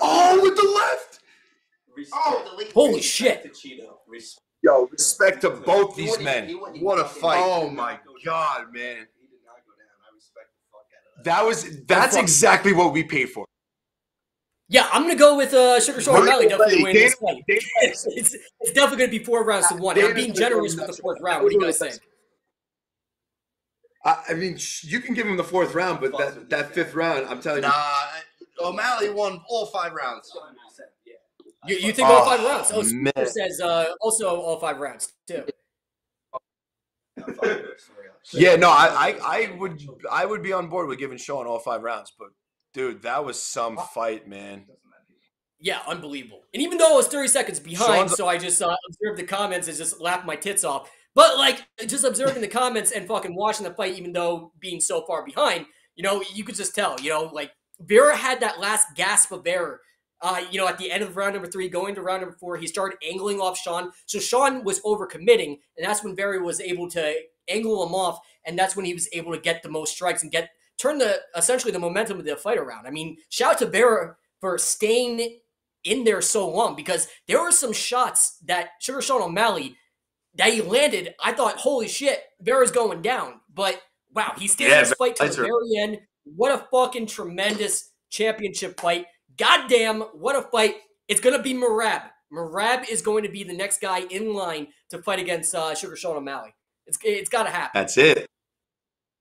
Oh, with the left. Oh, holy shit. Yo, respect to both these men. What a fight. Oh, my God, man. That's exactly what we paid for. Yeah, I'm gonna go with Sugar Sean O'Malley definitely win this fight. It's definitely gonna be 4 rounds to 1. I'm being generous with the fourth round. What do you guys think? I mean, you can give him the fourth round, but that fifth round, I'm telling you. Nah, O'Malley won all 5 rounds. You think all 5 rounds? Oh, Sugar says also all 5 rounds too. round fight storyline. So yeah, no, I would be on board with giving Sean all 5 rounds, but dude, that was some fight, man. Yeah, unbelievable. And even though I was 30 seconds behind, so I just observed the comments and just laughed my tits off. But like, just observing the comments and fucking watching the fight, even though being so far behind, you know, you could just tell, you know, like Vera had that last gasp of air. You know, at the end of round number 3, going to round number 4, he started angling off Sean. So Sean was overcommitting, and that's when Vera was able to angle him off, and that's when he was able to get the most strikes and turn the essentially the momentum of the fight around. I mean, shout out to Vera for staying in there so long, because there were some shots that Sugar Sean O'Malley that he landed. I thought, holy shit, Vera's going down. But wow, he stayed in this fight to the very end. What a fucking tremendous championship fight. Goddamn, what a fight. It's going to be Merab. Merab is going to be the next guy in line to fight against Sugar Sean O'Malley. It's got to happen. That's it. I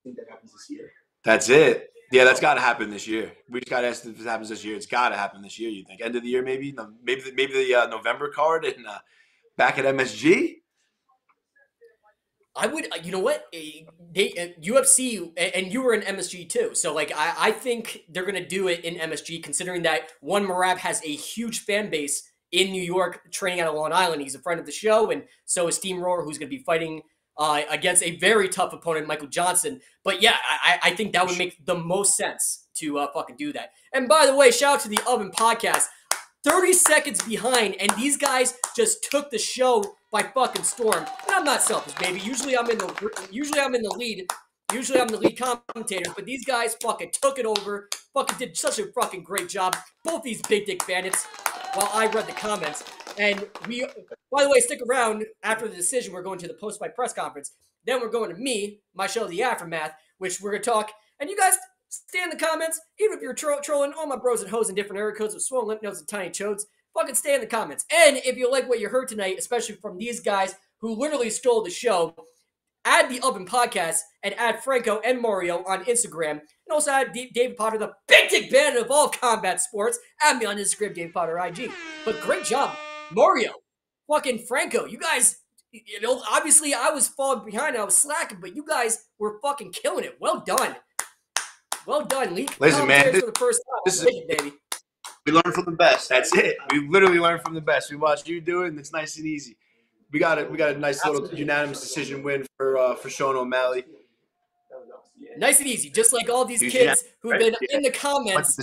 think that happens this year. That's it. Yeah, that's got to happen this year. We just got to ask if this happens this year. It's got to happen this year, you think. End of the year, maybe? No, maybe the November card and back at MSG? I would – you know what? UFC – and you were in MSG too. So, like, I think they're going to do it in MSG, considering that one, Merab has a huge fan base in New York, training out of Long Island. He's a friend of the show, and so is Steamroller, who's going to be fighting against a very tough opponent, Michael Johnson. But, yeah, I think that would make the most sense to fucking do that. And, by the way, shout out to the Oven Podcast. 30 seconds behind, and these guys just took the show by fucking storm. And I'm not selfish, baby. Usually I'm in the lead. Usually I'm the lead commentator, but these guys fucking took it over. Fucking did such a fucking great job. Both these big dick bandits. While I read the comments, and we, by the way, stick around after the decision. We're going to the post-fight press conference. Then we're going to my show, The Aftermath, which we're gonna talk. And you guys, stay in the comments, even if you're trolling all my bros and hoes in different area codes with swollen lip notes and tiny chodes. Fucking stay in the comments. And if you like what you heard tonight, especially from these guys who literally stole the show, add the Oven Podcast and add Franco and Mario on Instagram. And also add David Potter, the big dick bandit of all combat sports. Add me on Instagram, David Potter IG. But great job, Mario, fucking Franco. You guys, you know, obviously I was falling behind and I was slacking, but you guys were fucking killing it. Well done. Well done, Lee. Listen, man, for the first time. Baby. We learn from the best. That's it. We literally learn from the best. We watched you do it, and it's nice and easy. We got a nice little unanimous decision win for Sean O'Malley. Nice and easy, just like all these kids who've been in the comments.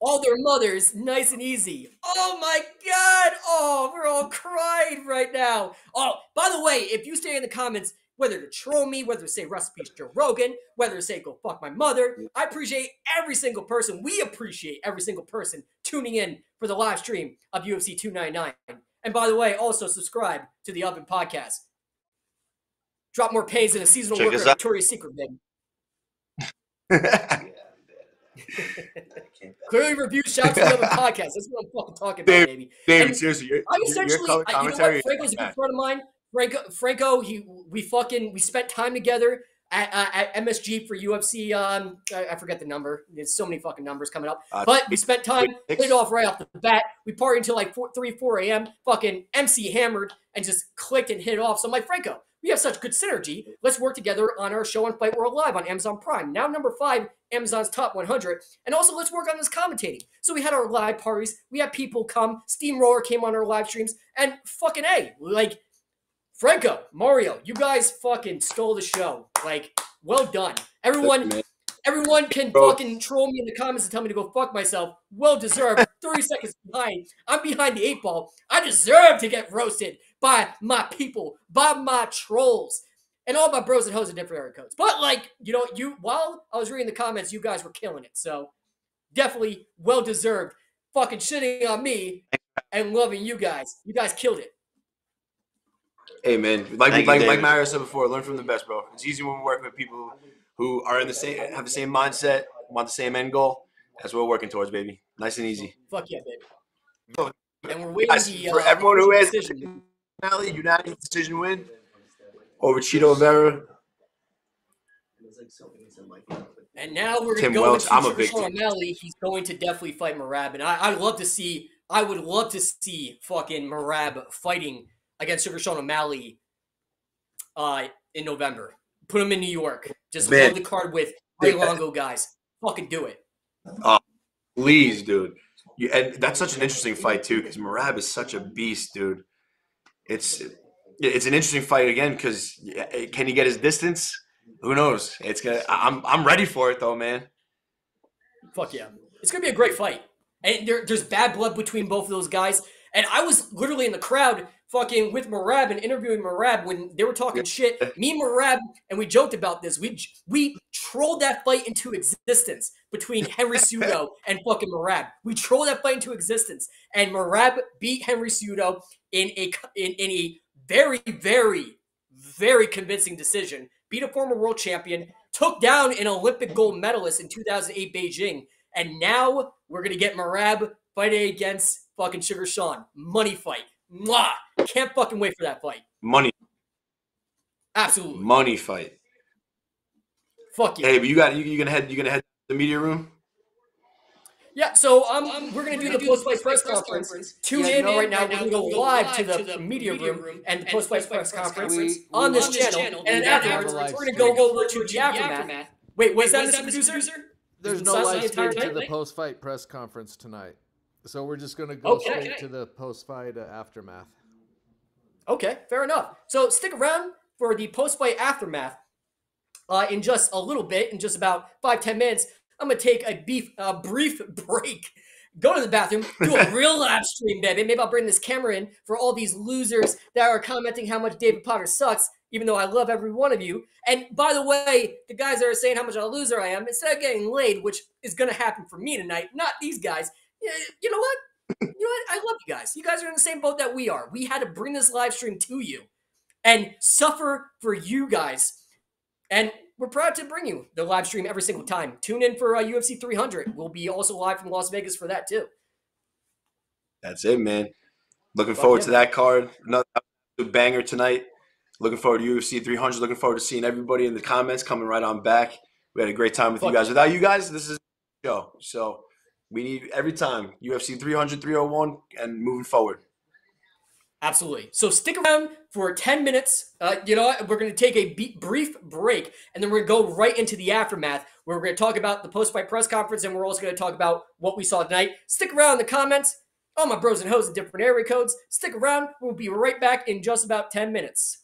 All their mothers, nice and easy. Oh, my God. Oh, we're all crying right now. Oh, by the way, if you stay in the comments, whether to troll me, whether to say recipes Joe Rogan, whether to say go fuck my mother. I appreciate every single person. We appreciate every single person tuning in for the live stream of UFC 299. And by the way, also subscribe to the Oven Podcast. Drop more pays than a seasonal worker at Victoria's Secret, man. Clearly review shots to the Oven Podcast. That's what I'm fucking talking about, baby. David, seriously, your commentary, you know what? Franco's a good friend of mine. Franco, we spent time together at MSG for UFC. I forget the number. There's so many fucking numbers coming up. But we spent time, played off right off the bat. We partied until like 3, 4 a.m. Fucking MC hammered and just clicked and hit it off. So I'm like, Franco, we have such good synergy. Let's work together on our show on Fight World Live on Amazon Prime. Now #5, Amazon's top 100. And also let's work on this commentating. So we had our live parties. We had people come. Steamroller came on our live streams. And fucking A, like, Franco, Mario, you guys fucking stole the show. Like, well done. Everyone can fucking troll me in the comments and tell me to go fuck myself. Well deserved. 30 seconds behind. I'm behind the 8 ball. I deserve to get roasted by my people, by my trolls, and all my bros and hoes in different area codes. But, like, you know, while I was reading the comments, you guys were killing it. So, definitely well deserved. Fucking shitting on me and loving you guys. You guys killed it. Hey, man, like Mario said before, learn from the best, bro. It's easy when we're working with people who are in the same, have the same mindset, want the same end goal. That's what we're working towards, baby. Nice and easy. Fuck yeah, baby. And we're waiting for everyone who has a unanimous decision win over Chito Vera. And now we're going to go to Sean O'Malley. He's going to definitely fight Merab, and I would love to see fucking Merab fighting against Sugar Sean O'Malley in November. Put him in New York. Just load the card with Ray Longo guys. Fucking do it. Oh, please, dude. You, and that's such an interesting fight, too, because Merab is such a beast, dude. It's an interesting fight again because can he get his distance? Who knows? It's gonna. I'm ready for it, though, man. Fuck yeah. It's going to be a great fight. And there's bad blood between both of those guys. And I was literally in the crowd fucking with Merab and interviewing Merab when they were talking shit. Me and Merab, and we joked about this, we trolled that fight into existence between Henry Cejudo and fucking Merab. We trolled that fight into existence. And Merab beat Henry Cejudo in a very, very, very convincing decision. Beat a former world champion, took down an Olympic gold medalist in 2008 Beijing. And now we're going to get Merab fighting against fucking Sugar Sean. Money fight. Mwah! Can't fucking wait for that fight. Money. Absolutely. Money fight. Fuck yeah. Hey, but you gonna head to the media room? Yeah, so we're going to do the post-fight press conference. Tune in right now. We're going to go live to the media room and the post-fight press conference on this channel. And afterwards, we're going to go over to the aftermath. Wait, was that the producer? There's no live stream to the post-fight press conference tonight. So we're just going to go straight to the post-fight aftermath. Okay, fair enough. So stick around for the post-fight aftermath in just a little bit, in just about 5–10 minutes. I'm going to take a brief break, go to the bathroom, do a real live stream, baby. Maybe I'll bring this camera in for all these losers that are commenting how much David Potter sucks, even though I love every one of you. And by the way, the guys that are saying how much of a loser I am, instead of getting laid, which is going to happen for me tonight, not these guys, you know what? You know what? I love you guys. You guys are in the same boat that we are. We had to bring this live stream to you and suffer for you guys. And we're proud to bring you the live stream every single time. Tune in for UFC 300. We'll be also live from Las Vegas for that too. That's it, man. Looking forward to that card. Another banger tonight. Looking forward to UFC 300. Looking forward to seeing everybody in the comments coming right on back. We had a great time with you guys. Without you guys, this is the show. So we need every time UFC 300, 301, and moving forward. Absolutely. So stick around for 10 minutes. You know, we're going to take a brief break, and then we're going to go right into the aftermath where we're going to talk about the post-fight press conference, and we're also going to talk about what we saw tonight. Stick around in the comments. All my bros and hoes in different area codes. Stick around. We'll be right back in just about 10 minutes.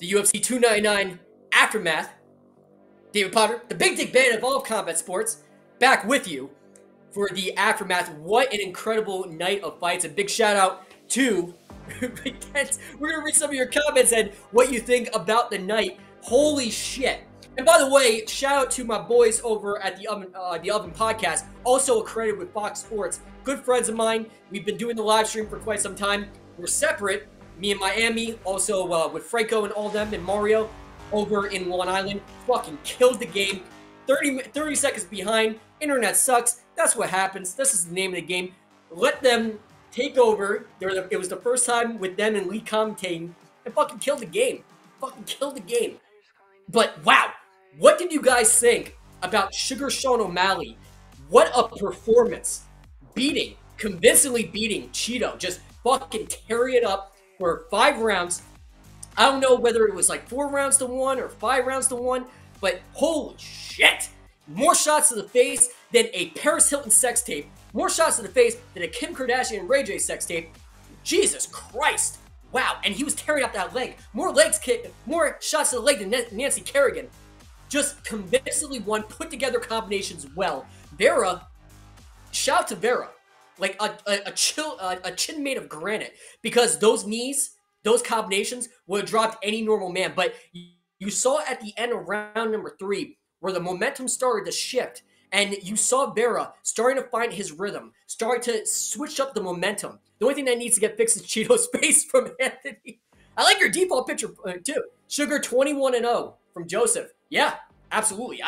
The UFC 299 Aftermath. David Potter, the big dick band of all of combat sports, back with you for the Aftermath. What an incredible night of fights. A big shout out to Intense. We're going to read some of your comments and what you think about the night. Holy shit. And by the way, shout out to my boys over at the Oven Podcast, also accredited with Fox Sports. Good friends of mine. We've been doing the live stream for quite some time. We're separate. Me in Miami, also with Franco and all them, and Mario over in Long Island. Fucking killed the game. 30 seconds behind. Internet sucks. That's what happens. This is the name of the game. Let them take over. It was the first time with them and Lee commentating, and fucking killed the game. Fucking killed the game. But wow, what did you guys think about Sugar Sean O'Malley? What a performance. Beating, convincingly beating Chito. Just fucking tearing it up. For 5 rounds, I don't know whether it was like 4 rounds to 1 or 5 rounds to 1, but holy shit! More shots to the face than a Paris Hilton sex tape. More shots to the face than a Kim Kardashian and Ray J sex tape. Jesus Christ! Wow! And he was tearing up that leg. More shots to the leg than Nancy Kerrigan. Just convincingly won. Put together combinations well. Vera, shout out to Vera. Like a chin made of granite, because those knees, those combinations would have dropped any normal man. But you saw at the end of round number 3 where the momentum started to shift, and you saw Vera starting to find his rhythm, starting to switch up the momentum. The only thing that needs to get fixed is Chito's face from Anthony. I like your default picture too. Sugar 21-0 from Joseph. Yeah, absolutely.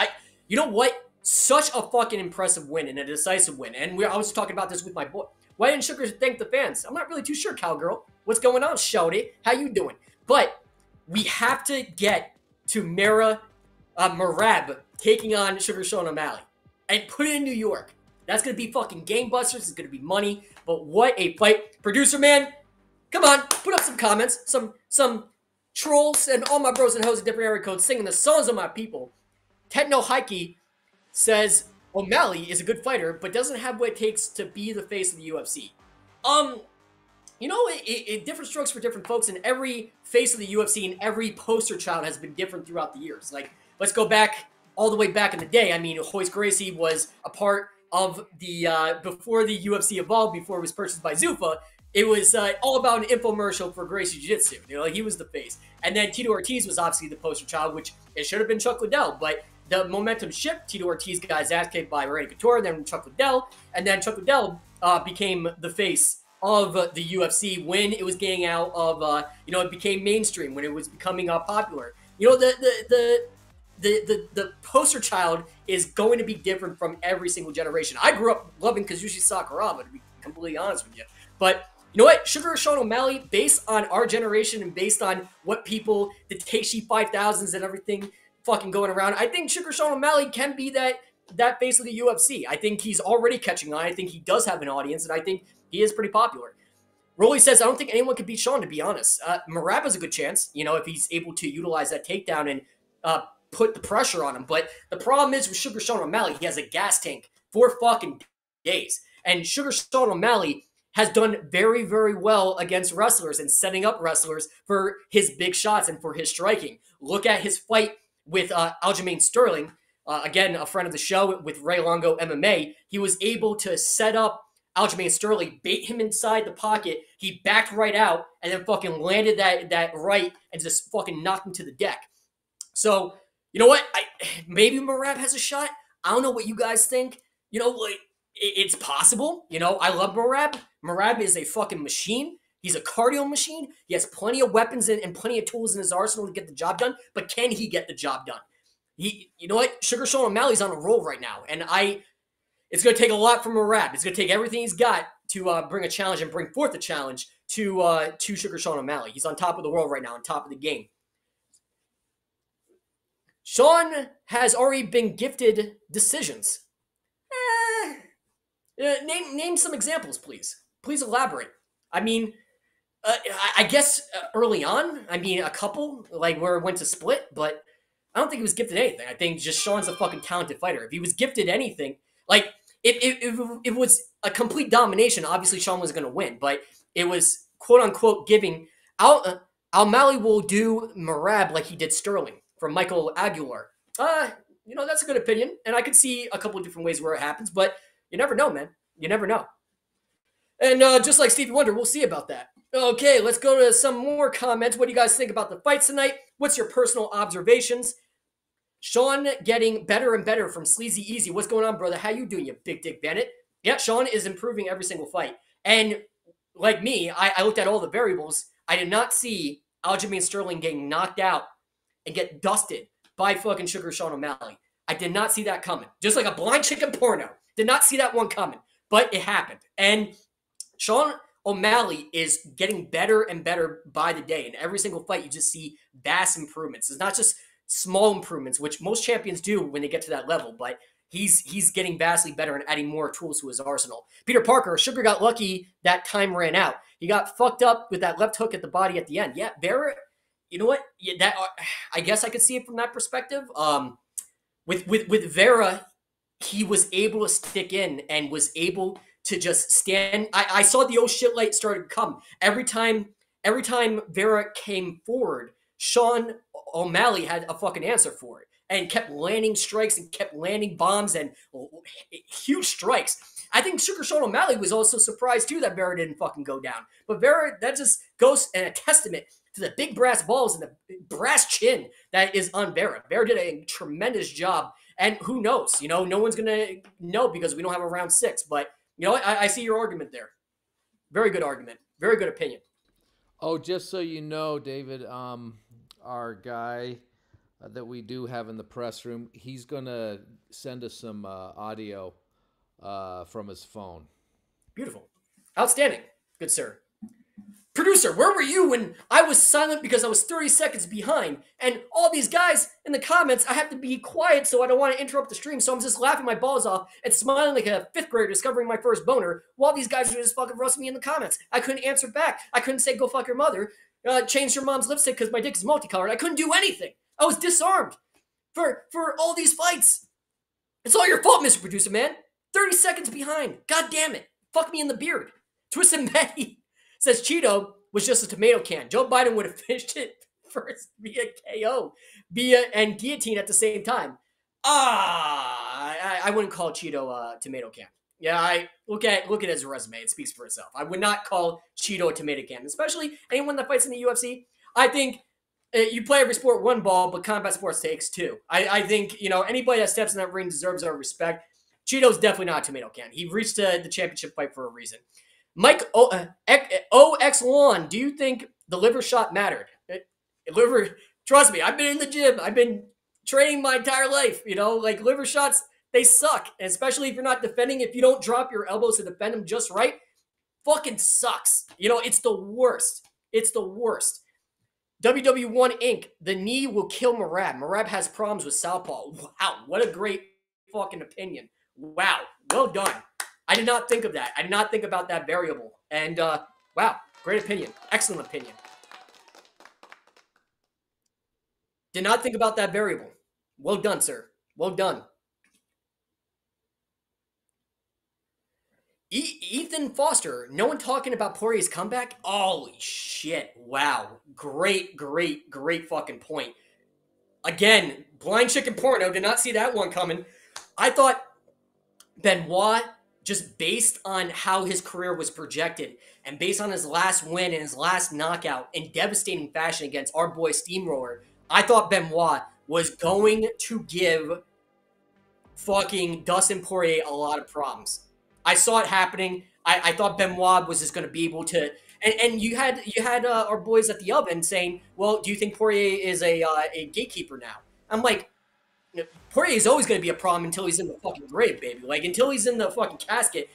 You know what? Such a fucking impressive win and a decisive win. And I was talking about this with my boy. Why didn't Sugar thank the fans? I'm not really too sure, Cowgirl. What's going on, Shouty? How you doing? But we have to get to Merab taking on Sugar Sean O'Malley and put it in New York. That's going to be fucking game busters. It's going to be money. But what a fight. Producer man, come on. Put up some comments. Some trolls and all my bros and hoes in different area codes singing the songs of my people. Techno Heike says O'Malley is a good fighter, but doesn't have what it takes to be the face of the UFC. You know, different strokes for different folks, and every face of the UFC and every poster child has been different throughout the years. Like, let's go back all the way back in the day. I mean, Royce Gracie was a part of the before the UFC evolved, before it was purchased by Zuffa. It was all about an infomercial for Gracie Jiu-Jitsu. You know, he was the face, and then Tito Ortiz was obviously the poster child, which it should have been Chuck Liddell, but the momentum shift. Tito Ortiz got his ass kicked by Randy Couture, then Chuck Liddell, and then Chuck Liddell became the face of the UFC when it was getting out of, you know, it became mainstream, when it was becoming popular. You know, the poster child is going to be different from every single generation. I grew up loving Kazushi Sakuraba, to be completely honest with you. But you know what? Sugar Sean O'Malley, based on our generation and based on what people, the Takeshie 5000s and everything, fucking going around, I think Sugar Sean O'Malley can be that face of the UFC. I think he's already catching on. I think he does have an audience, and I think he is pretty popular. Rolly says, I don't think anyone could beat Sean, to be honest. Merab has a good chance, you know, if he's able to utilize that takedown and put the pressure on him. But the problem is with Sugar Sean O'Malley, he has a gas tank for fucking days. And Sugar Sean O'Malley has done very, very well against wrestlers and setting up wrestlers for his big shots and for his striking. Look at his fight with Aljamain Sterling again, a friend of the show with Ray Longo MMA, he was able to set up Aljamain Sterling, bait him inside the pocket. He backed right out and then fucking landed that right and just fucking knocked him to the deck. So, you know what? Maybe Merab has a shot. I don't know what you guys think. You know, like, it's possible. You know, I love Merab. Merab is a fucking machine. He's a cardio machine. He has plenty of weapons and plenty of tools in his arsenal to get the job done. But can he get the job done? You know what? Sean O'Malley's on a roll right now. And it's going to take a lot from Merab. It's going to take everything he's got to bring a challenge and bring forth a challenge to Sean O'Malley. He's on top of the world right now, on top of the game. Sean has already been gifted decisions. Name some examples, please. Please elaborate. I mean, I guess early on, I mean, a couple, like where it went to split, but I don't think he was gifted anything. I think just Sean's a fucking talented fighter. If he was gifted anything, like it was a complete domination, obviously Sean was going to win, but it was quote unquote giving. O'Malley will do Merab like he did Sterling from Michael Aguilar. You know, that's a good opinion, and I could see a couple of different ways where it happens, but you never know, man. You never know. And just like Stevie Wonder, we'll see about that. Okay, let's go to some more comments. What do you guys think about the fights tonight? What's your personal observations? Sean getting better and better from Sleazy Easy. What's going on, brother? How you doing, you big dick bandit? Yeah, Sean is improving every single fight. And like me, I looked at all the variables. I did not see Aljamain Sterling getting knocked out and get dusted by fucking Sean O'Malley. I did not see that coming. Just like a blind chicken porno. Did not see that one coming, but it happened. And Sean O'Malley is getting better and better by the day. In every single fight, you just see vast improvements. It's not just small improvements, which most champions do when they get to that level, but he's getting vastly better and adding more tools to his arsenal. Peter Parker, Sugar got lucky that time ran out. He got fucked up with that left hook at the body at the end. Yeah, Vera, you know what? Yeah, that I guess I could see it from that perspective. With Vera, he was able to stick in and was able to just stand. I saw the oh shit light started to come. Every time Vera came forward, Sean O'Malley had a fucking answer for it and kept landing strikes and kept landing bombs and huge strikes. I think Sean O'Malley was also surprised too that Vera didn't fucking go down. But Vera, that just goes and a testament to the big brass balls and the brass chin that is on Vera. Vera did a tremendous job. And who knows? You know, no one's going to know because we don't have a round six, but you know what? I see your argument there. Very good argument. Very good opinion. Oh, just so you know, David, our guy that we do have in the press room, he's going to send us some audio from his phone. Beautiful. Outstanding. Good, sir. Producer, where were you when I was silent because I was 30 seconds behind? And all these guys in the comments, I have to be quiet so I don't want to interrupt the stream. So I'm just laughing my balls off and smiling like a fifth grader discovering my first boner while these guys are just fucking roasting me in the comments. I couldn't answer back. I couldn't say, go fuck your mother. Change your mom's lipstick because my dick is multicolored. I couldn't do anything. I was disarmed for all these fights. It's all your fault, Mr. Producer, man. 30 seconds behind. God damn it. Fuck me in the beard. Twist and Betty. Says Chito was just a tomato can. Joe Biden would have finished it first via KO and guillotine at the same time. I wouldn't call Chito a tomato can. Yeah, I look at his resume. It speaks for itself. I would not call Chito a tomato can, especially anyone that fights in the UFC. I think you play every sport one ball, but combat sports takes two. I think, you know, anybody that steps in that ring deserves our respect. Chito's definitely not a tomato can. He reached the championship fight for a reason. Mike OX Lawn, do you think the liver shot mattered? Liver, trust me, I've been in the gym. I've been training my entire life. You know, like liver shots, they suck. And especially if you're not defending, if you don't drop your elbows to defend them just right, fucking sucks. You know, it's the worst. It's the worst. WW1 Inc., the knee will kill Merab. Merab has problems with southpaw. Wow, what a great fucking opinion. Wow, well done. I did not think of that. I did not think about that variable. And wow, great opinion. Excellent opinion. Did not think about that variable. Well done, sir. Well done. Ethan Foster, no one talking about Poirier's comeback? Holy shit. Wow. Great, great, great fucking point. Again, blind chicken porno. Did not see that one coming. I thought Benoit, just based on how his career was projected and based on his last win and his last knockout in devastating fashion against our boy Steamroller, I thought Benoit was going to give fucking Dustin Poirier a lot of problems. I saw it happening. I thought Benoit was just going to be able to... And you had our boys at the Oven saying, well, do you think Poirier is a gatekeeper now? I'm like, Poirier is always going to be a problem until he's in the fucking grave, baby. Like, until he's in the fucking casket,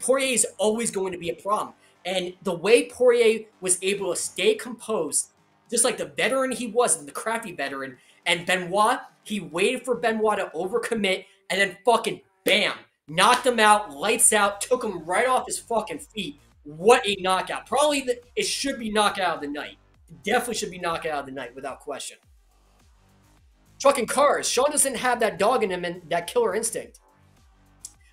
Poirier is always going to be a problem. And the way Poirier was able to stay composed, just like the veteran he was, and the crappy veteran, and Benoit, he waited for Benoit to overcommit, and then fucking bam, knocked him out, lights out, took him right off his fucking feet. What a knockout. Probably it should be knockout of the night. It definitely should be knockout of the night without question. Trucking cars. Sean doesn't have that dog in him and that killer instinct.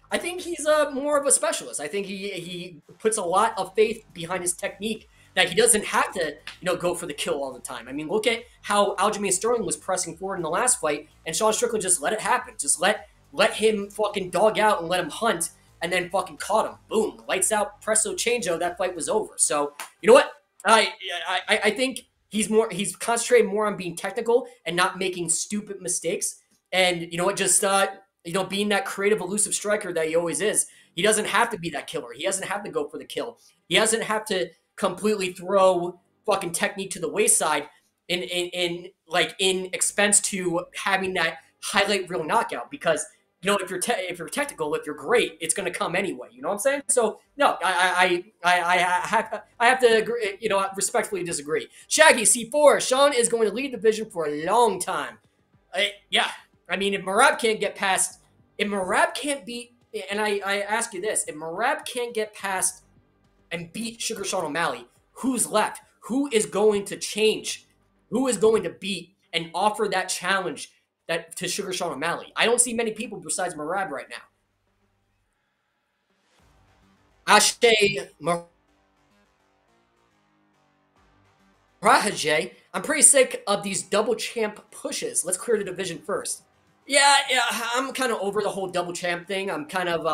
I think he's more of a specialist. I think he puts a lot of faith behind his technique that he doesn't have to, go for the kill all the time. I mean, look at how Aljamain Sterling was pressing forward in the last fight, and Sean Strickland just let it happen. Just let him fucking dog out and let him hunt, and then fucking caught him. Boom. Lights out, presto changeo, that fight was over. So, you know what? I think he's concentrated more on being technical and not making stupid mistakes. And, you know what? Just, being that creative, elusive striker that he always is. He doesn't have to be that killer. He doesn't have to go for the kill. He doesn't have to completely throw fucking technique to the wayside in expense to having that highlight reel knockout, because if you're technical, if you're great, it's going to come anyway. You know what I'm saying? So no, I have to agree, respectfully disagree. Shaggy C4, Sean is going to lead the division for a long time. Yeah, I mean, if Merab can't get past, if Merab can't beat, and I ask you this, if Merab can't get past and beat Sugar Sean O'Malley, who's left? Who is going to change? Who is going to beat and offer that challenge to Sugar Sean O'Malley? I don't see many people besides Merab right now. I'm pretty sick of these double champ pushes. Let's clear the division first. Yeah, I'm kind of over the whole double champ thing. I'm kind of,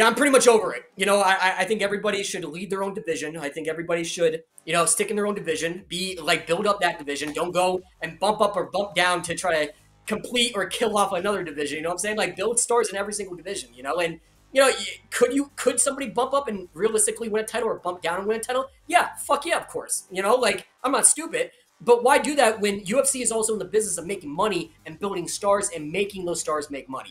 I'm pretty much over it. I think everybody should lead their own division. I think everybody should, stick in their own division, build up that division. Don't go and bump up or bump down to try to complete or kill off another division. You know what I'm saying? Like, build stars in every single division, and could somebody bump up and realistically win a title, or bump down and win a title? Yeah, fuck yeah, of course. I'm not stupid, but why do that when UFC is also in the business of making money and building stars and making those stars make money?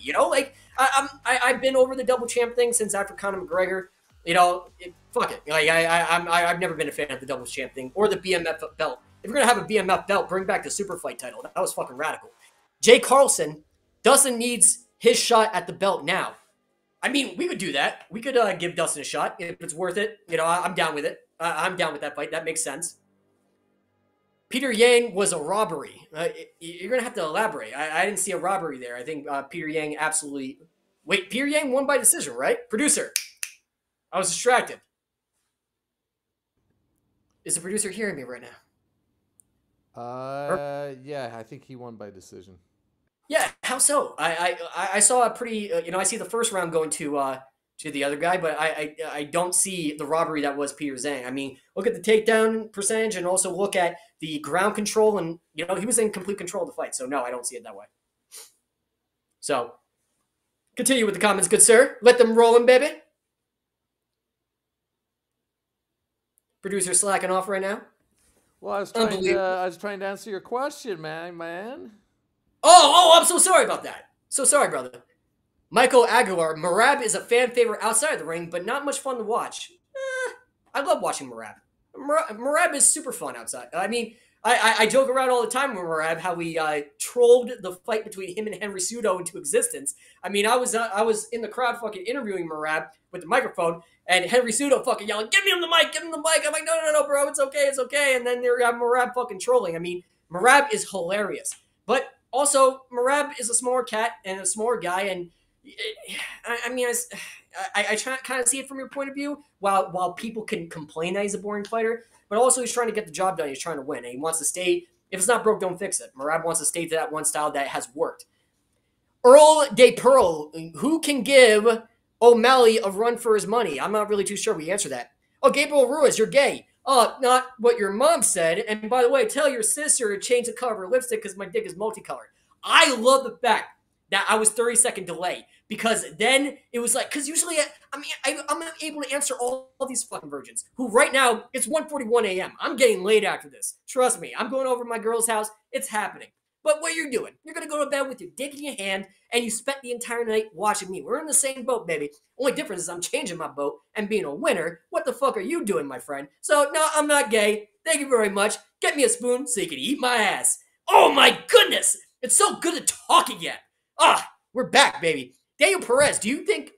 I've been over the double champ thing since after Conor McGregor. Fuck it. Like, I've never been a fan of the double champ thing or the BMF belt. If you're gonna have a BMF belt, bring back the super fight title. That was fucking radical. Jay Carlson, Dustin needs his shot at the belt now. I mean, we could do that. We could give Dustin a shot if it's worth it. I'm down with it. I'm down with that fight. That makes sense. Peter Yang was a robbery. You're going to have to elaborate. I didn't see a robbery there. I think Peter Yang absolutely... Wait, Peter Yang won by decision, right? Producer. I was distracted. Is the producer hearing me right now? Yeah, I think he won by decision. Yeah, how so? I saw a pretty, I see the first round going to the other guy, but I don't see the robbery that was Peter Zhang. I mean, look at the takedown percentage and also look at the ground control, and he was in complete control of the fight. So no, I don't see it that way. So continue with the comments, good sir. Let them roll in, baby. Producer slacking off right now. Well, I was trying to answer your question, man. Oh, I'm so sorry about that. So sorry, brother. Michael Aguilar, Merab is a fan favorite outside of the ring, but not much fun to watch. I love watching Merab. Merab is super fun outside. I mean, I joke around all the time with Merab, how we trolled the fight between him and Henry Cejudo into existence. I mean, I was in the crowd fucking interviewing Merab with the microphone, and Henry Cejudo fucking yelling, "Give me him the mic, give him the mic." I'm like, no, bro, it's okay, it's okay. And then there got Merab fucking trolling. I mean, Merab is hilarious. But also, Merab is a smaller cat and a smaller guy, and I mean, I try to kind of see it from your point of view. While people can complain that he's a boring fighter, but also he's trying to get the job done. He's trying to win, and he wants to stay If it's not broke, don't fix it. Merab wants to stay to that one style that has worked. Earl de Pearl, who can give O'Malley a run for his money? I'm not really too sure we answer that. Oh, Gabriel Ruiz, you're gay. Not what your mom said. And by the way, tell your sister to change the color of her lipstick because my dick is multicolored. I love the fact that I was 30-second delay because then it was like, because usually I'm not able to answer all these fucking virgins who right now it's 1:41 a.m. I'm getting late after this. Trust me, I'm going over to my girl's house. It's happening. But what you're doing, you're going to go to bed with your dick in your hand, and you spent the entire night watching me. We're in the same boat, baby. Only difference is I'm changing my boat and being a winner. What the fuck are you doing, my friend? So, no, I'm not gay. Thank you very much. Get me a spoon so you can eat my ass. Oh, my goodness. It's so good to talk again. Ah, we're back, baby. Daniel Perez, do you think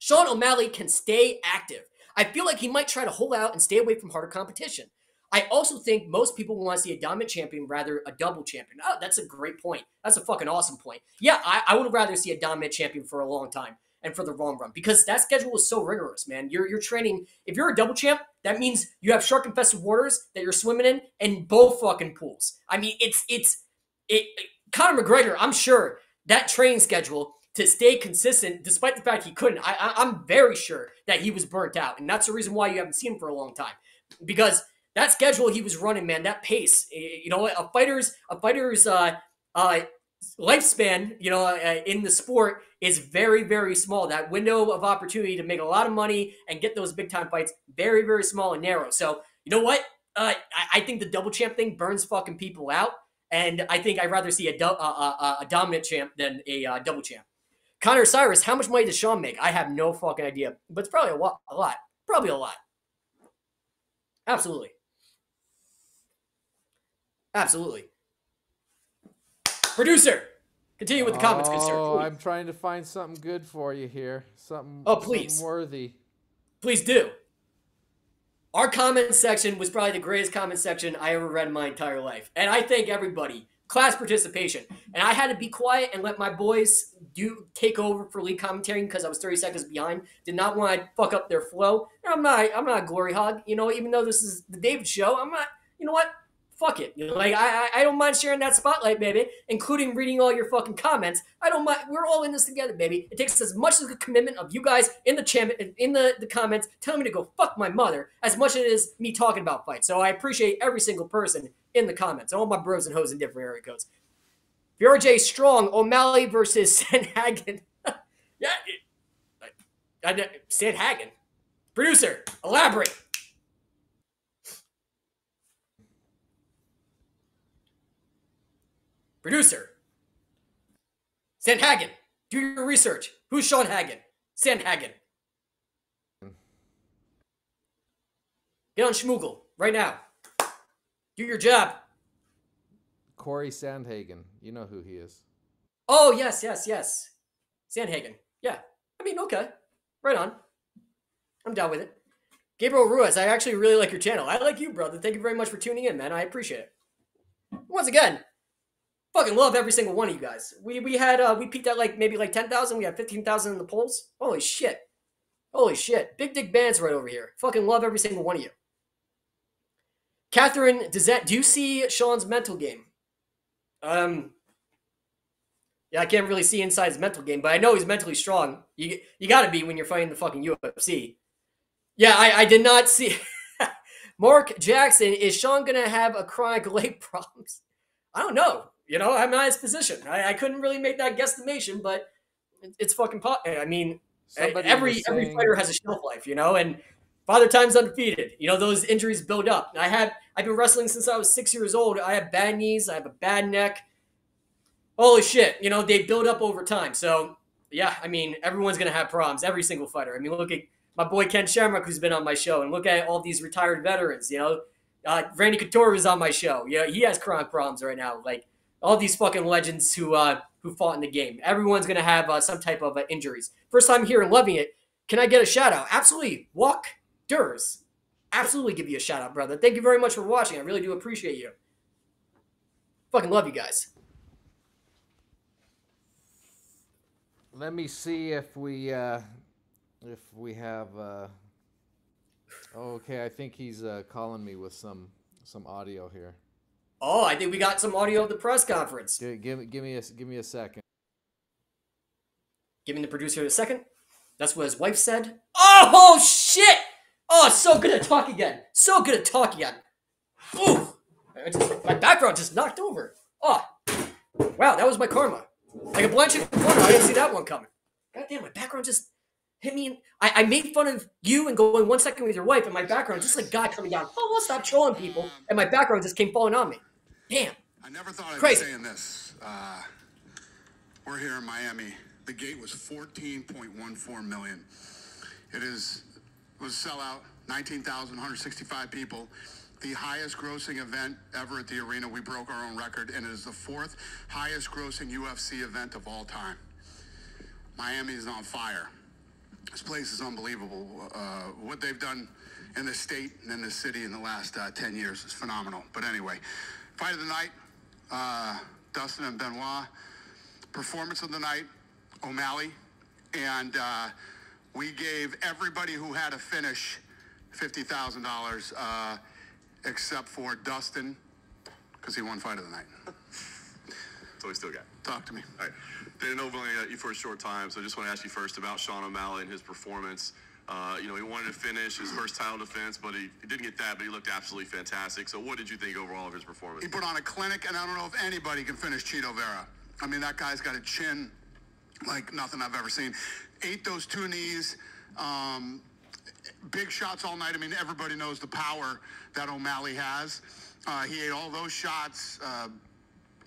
Sean O'Malley can stay active? I feel like he might try to hold out and stay away from harder competition. I also think most people want to see a dominant champion rather a double champion. Oh, that's a great point. That's a fucking awesome point. Yeah, I would rather see a dominant champion for a long time and for the long run because that schedule is so rigorous, man. You're training. If you're a double champ, that means you have shark-infested waters that you're swimming in and both fucking pools. I mean, Conor McGregor, I'm sure that training schedule to stay consistent, despite the fact he couldn't, I'm very sure that he was burnt out. And that's the reason why you haven't seen him for a long time because that schedule he was running, man, that pace, you know, a fighter's lifespan, you know, in the sport is very, very small. That window of opportunity to make a lot of money and get those big time fights, very, very small and narrow. So you know what? I think the double champ thing burns fucking people out. And I think I'd rather see a dominant champ than a double champ. Connor Cyrus, how much money does Sean make? I have no fucking idea, but it's probably a lot, probably a lot. Absolutely. Absolutely. Producer, continue with the comments. Oh, I'm trying to find something good for you here. Something worthy. Please do. Our comment section was probably the greatest comment section I ever read in my entire life. And I thank everybody. Class participation. And I had to be quiet and let my boys take over for lead commentary because I was 30 seconds behind. Did not want to fuck up their flow. And I'm not a glory hog. You know, even though this is the David show, I'm not, you know what? Fuck it. You know, like, I don't mind sharing that spotlight, baby, including reading all your fucking comments. I don't mind. We're all in this together, baby. It takes as much as the commitment of you guys in the comments telling me to go fuck my mother as much as it is me talking about fights. So I appreciate every single person in the comments. All my bros and hoes in different area codes. VRJ Strong, O'Malley versus Sandhagen. Yeah. Sandhagen. Producer, elaborate. Producer, Sandhagen, do your research. Who's Sean Hagen? Sandhagen. Get on Schmoogle right now. Do your job. Corey Sandhagen. You know who he is. Oh, yes. Sandhagen. Yeah. I mean, okay. Right on. I'm down with it. Gabriel Ruiz, I actually really like your channel. I like you, brother. Thank you very much for tuning in, man. I appreciate it. Once again, fucking love every single one of you guys. We peaked at maybe 10,000. We had 15,000 in the polls. Holy shit. Big Dick Band's right over here. Fucking love every single one of you. Catherine Dizette, do you see Sean's mental game? Yeah, I can't really see inside his mental game, but I know he's mentally strong. You gotta be when you're fighting the fucking UFC. Yeah, I did not see. Mark Jackson, is Sean gonna have a chronic leg problems? I don't know. You know, I'm not his physician. I couldn't really make that guesstimation, but it's fucking pot. I mean, every fighter has a shelf life, you know, and Father Time's undefeated. You know, those injuries build up. I've been wrestling since I was 6 years old. I have bad knees. I have a bad neck. Holy shit. You know, they build up over time. So, yeah, I mean, everyone's going to have problems. Every single fighter. I mean, look at my boy Ken Shamrock, who's been on my show, and look at all these retired veterans, you know. Randy Couture was on my show. You know, he has chronic problems right now. Like, all these fucking legends who fought in the game. Everyone's going to have some type of injuries. First time here and loving it. Can I get a shout out? Absolutely. Walk Durs. Absolutely give you a shout out, brother. Thank you very much for watching. I really do appreciate you. Fucking love you guys. Let me see if we have. Okay, I think he's calling me with some audio here. Oh, I think we got some audio of the press conference. Give me a second. Giving the producer a second. That's what his wife said. Oh shit! Oh, so good at talk again. So good at talk again. Oof! My background just knocked over. Oh, wow, that was my karma. Like a blanket in the corner. I didn't see that one coming. God damn, my background just hit me. I made fun of you and going 1 second with your wife, and my background just like God coming down. Oh, well, stop trolling people, and my background just came falling on me. Damn. I never thought I'd be saying this. We're here in Miami. The gate was 14.14 million. It was a sellout, 19,165 people. The highest grossing event ever at the arena. We broke our own record, and it is the fourth highest grossing UFC event of all time. Miami is on fire. This place is unbelievable. What they've done in the state and in the city in the last 10 years is phenomenal. But anyway, fight of the night, Dustin and Benoit. Performance of the night, O'Malley. And we gave everybody who had a finish $50,000. Except for Dustin, because he won fight of the night. So we still got. Talk to me. All right. Dana, I've only at you for a short time, so I just want to ask you first about Sean O'Malley and his performance. You know, he wanted to finish his first title defense, but he didn't get that, but he looked absolutely fantastic. So what did you think overall of his performance? He put on a clinic, and I don't know if anybody can finish Chito Vera. I mean, that guy's got a chin like nothing I've ever seen. Ate those two knees. Big shots all night. I mean, everybody knows the power that O'Malley has. He ate all those shots,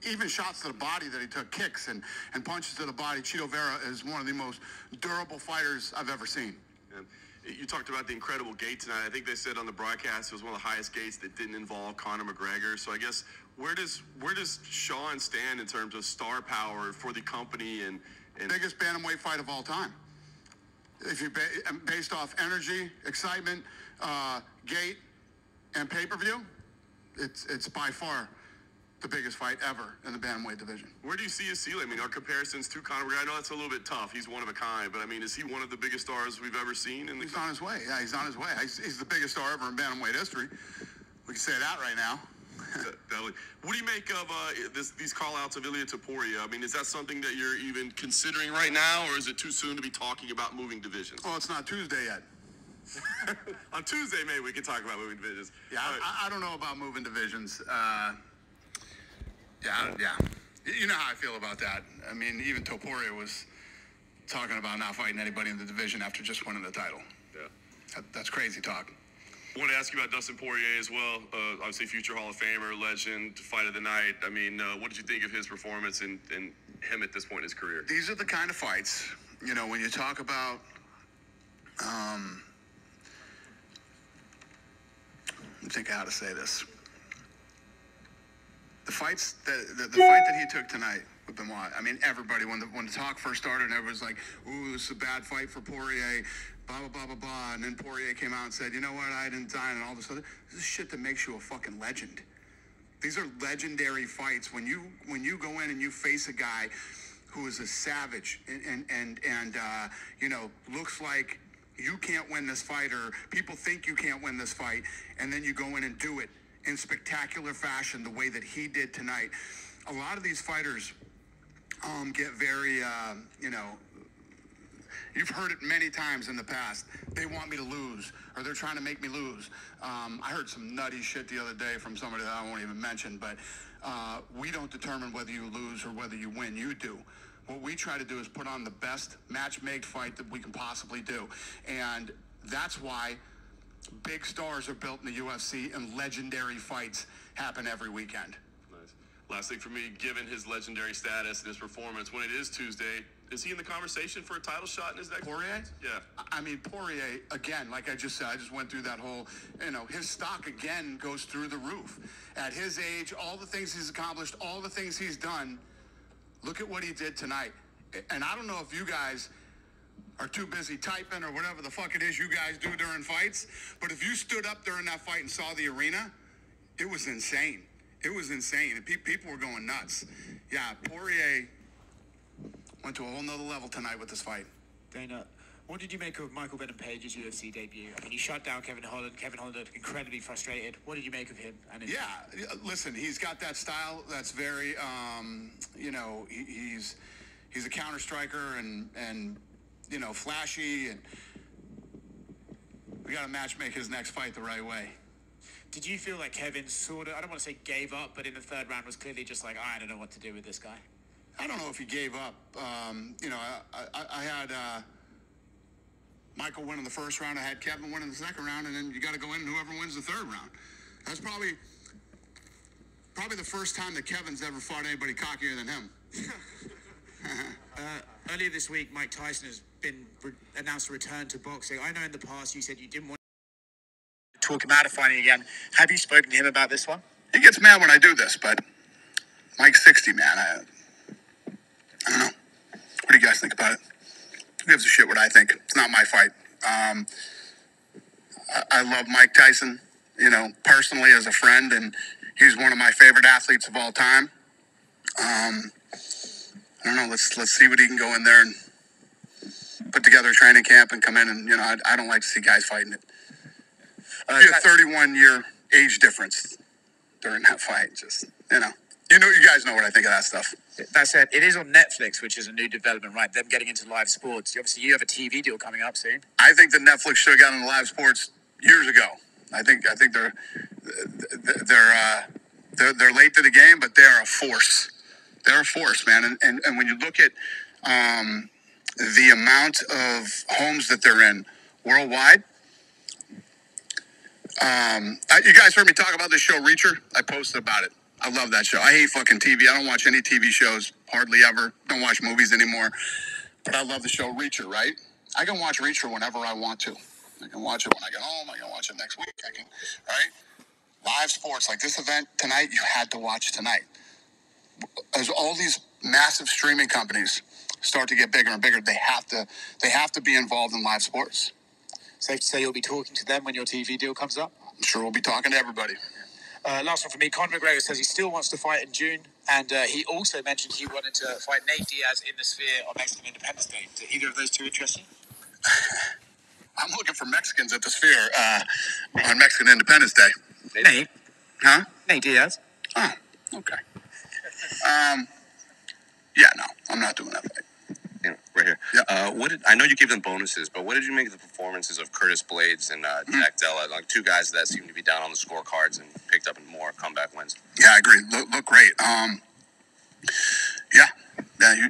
even shots to the body that he took, kicks and punches to the body. Chito Vera is one of the most durable fighters I've ever seen. And you talked about the incredible gate tonight. I think they said on the broadcast it was one of the highest gates that didn't involve Conor McGregor. So I guess where does Sean stand in terms of star power for the company and biggest bantamweight fight of all time? If you based off energy, excitement, gate, and pay-per-view, it's by far the biggest fight ever in the bantamweight division. Where do you see his ceiling? I mean, our comparisons to Conor McGregor, I know that's a little bit tough. He's one of a kind, but I mean, is he one of the biggest stars we've ever seen? He's on his way. Yeah, he's on his way. He's the biggest star ever in bantamweight history. We can say that right now. What do you make of these call-outs of Ilia Topuria? I mean, is that something that you're even considering right now, or is it too soon to be talking about moving divisions? Oh, it's not Tuesday yet. On Tuesday, maybe we can talk about moving divisions. Yeah, right. I don't know about moving divisions. Yeah. You know how I feel about that. I mean, even Topuria was talking about not fighting anybody in the division after just winning the title. Yeah. That's crazy talk. I want to ask you about Dustin Poirier as well. Obviously, future Hall of Famer, legend, fight of the night. I mean, what did you think of his performance and him at this point in his career? These are the kind of fights, you know, when you talk about I'm thinking how to say this. The fights that the fight that he took tonight with Benoit. I mean, everybody when the talk first started, and everybody's like, "Ooh, this is a bad fight for Poirier." Blah, blah, blah, blah, blah, and then Poirier came out and said, you know what, I didn't die, and all this other, this is shit that makes you a fucking legend. These are legendary fights. When you go in and you face a guy who is a savage and you know, looks like you can't win this fight or people think you can't win this fight, and then you go in and do it in spectacular fashion the way that he did tonight. A lot of these fighters get very, you know, you've heard it many times in the past. They want me to lose, or they're trying to make me lose. I heard some nutty shit the other day from somebody that I won't even mention, but we don't determine whether you lose or whether you win. You do. What we try to do is put on the best match-made fight that we can possibly do. And that's why big stars are built in the UFC and legendary fights happen every weekend. Nice. Last thing for me, given his legendary status and his performance, when it is Tuesday, is he in the conversation for a title shot in his next Poirier? Yeah. I mean, Poirier, again, like I just said, I just went through that whole, you know, his stock again goes through the roof. At his age, all the things he's accomplished, all the things he's done, look at what he did tonight. And I don't know if you guys are too busy typing or whatever the fuck it is you guys do during fights, but if you stood up during that fight and saw the arena, it was insane. It was insane. People were going nuts. Yeah, Poirier went to a whole nother level tonight with this fight. Dana, What did you make of Michael Venom Page's UFC debut? I mean, he shut down Kevin Holland. Kevin Holland looked incredibly frustrated. What did you make of him? And yeah, listen, he's got that style that's very, you know, he's a counter striker and you know, flashy, and we got to matchmake his next fight the right way. Did you feel like Kevin sort of, I don't want to say gave up, but in the third round was clearly just like, I don't know what to do with this guy? I don't know if he gave up. You know, I had Michael win in the first round. I had Kevin win in the second round, and then you got to go in and whoever wins the third round. That's probably the first time that Kevin's ever fought anybody cockier than him. Earlier this week, Mike Tyson has been announced a return to boxing. I know in the past you said you didn't want to talk him out of fighting again. Have you spoken to him about this one? He gets mad when I do this, but Mike's 60, man. I don't know. What do you guys think about it? Who gives a shit what I think? It's not my fight. I love Mike Tyson, you know, personally as a friend, and he's one of my favorite athletes of all time. I don't know. Let's see what he can go in there and put together a training camp and come in. And, you know, I don't like to see guys fighting it. It'd be a 31-year age difference during that fight. Just, you know, you guys know what I think of that stuff. That said, it is on Netflix, which is a new development, right? Them getting into live sports. Obviously, you have a TV deal coming up soon. I think that Netflix should have gotten into live sports years ago. I think they're late to the game, but they are a force. They're a force, man. And when you look at the amount of homes that they're in worldwide, you guys heard me talk about this show, Reacher. I posted about it. I love that show. I hate fucking TV. I don't watch any TV shows, hardly ever. Don't watch movies anymore. But I love the show Reacher, right? I can watch Reacher whenever I want to. I can watch it when I get home. I can watch it next week. I can, right? Live sports, like this event tonight, you had to watch tonight. As all these massive streaming companies start to get bigger and bigger, they have to be involved in live sports. Safe to say you'll be talking to them when your TV deal comes up? I'm sure we'll be talking to everybody. Last one for me. Conor McGregor says he still wants to fight in June, and he also mentioned he wanted to fight Nate Diaz in the Sphere on Mexican Independence Day. Do either of those two interest you? I'm looking for Mexicans at the Sphere on Mexican Independence Day. Nate? Huh? Nate Diaz. Oh, okay. Yeah, no, I'm not doing that fight. You know, right here. Yeah. I know you gave them bonuses, but what did you make of the performances of Curtis Blades and Jack Della? Like two guys that seem to be down on the scorecards and picked up more comeback wins. Yeah, I agree. Look great.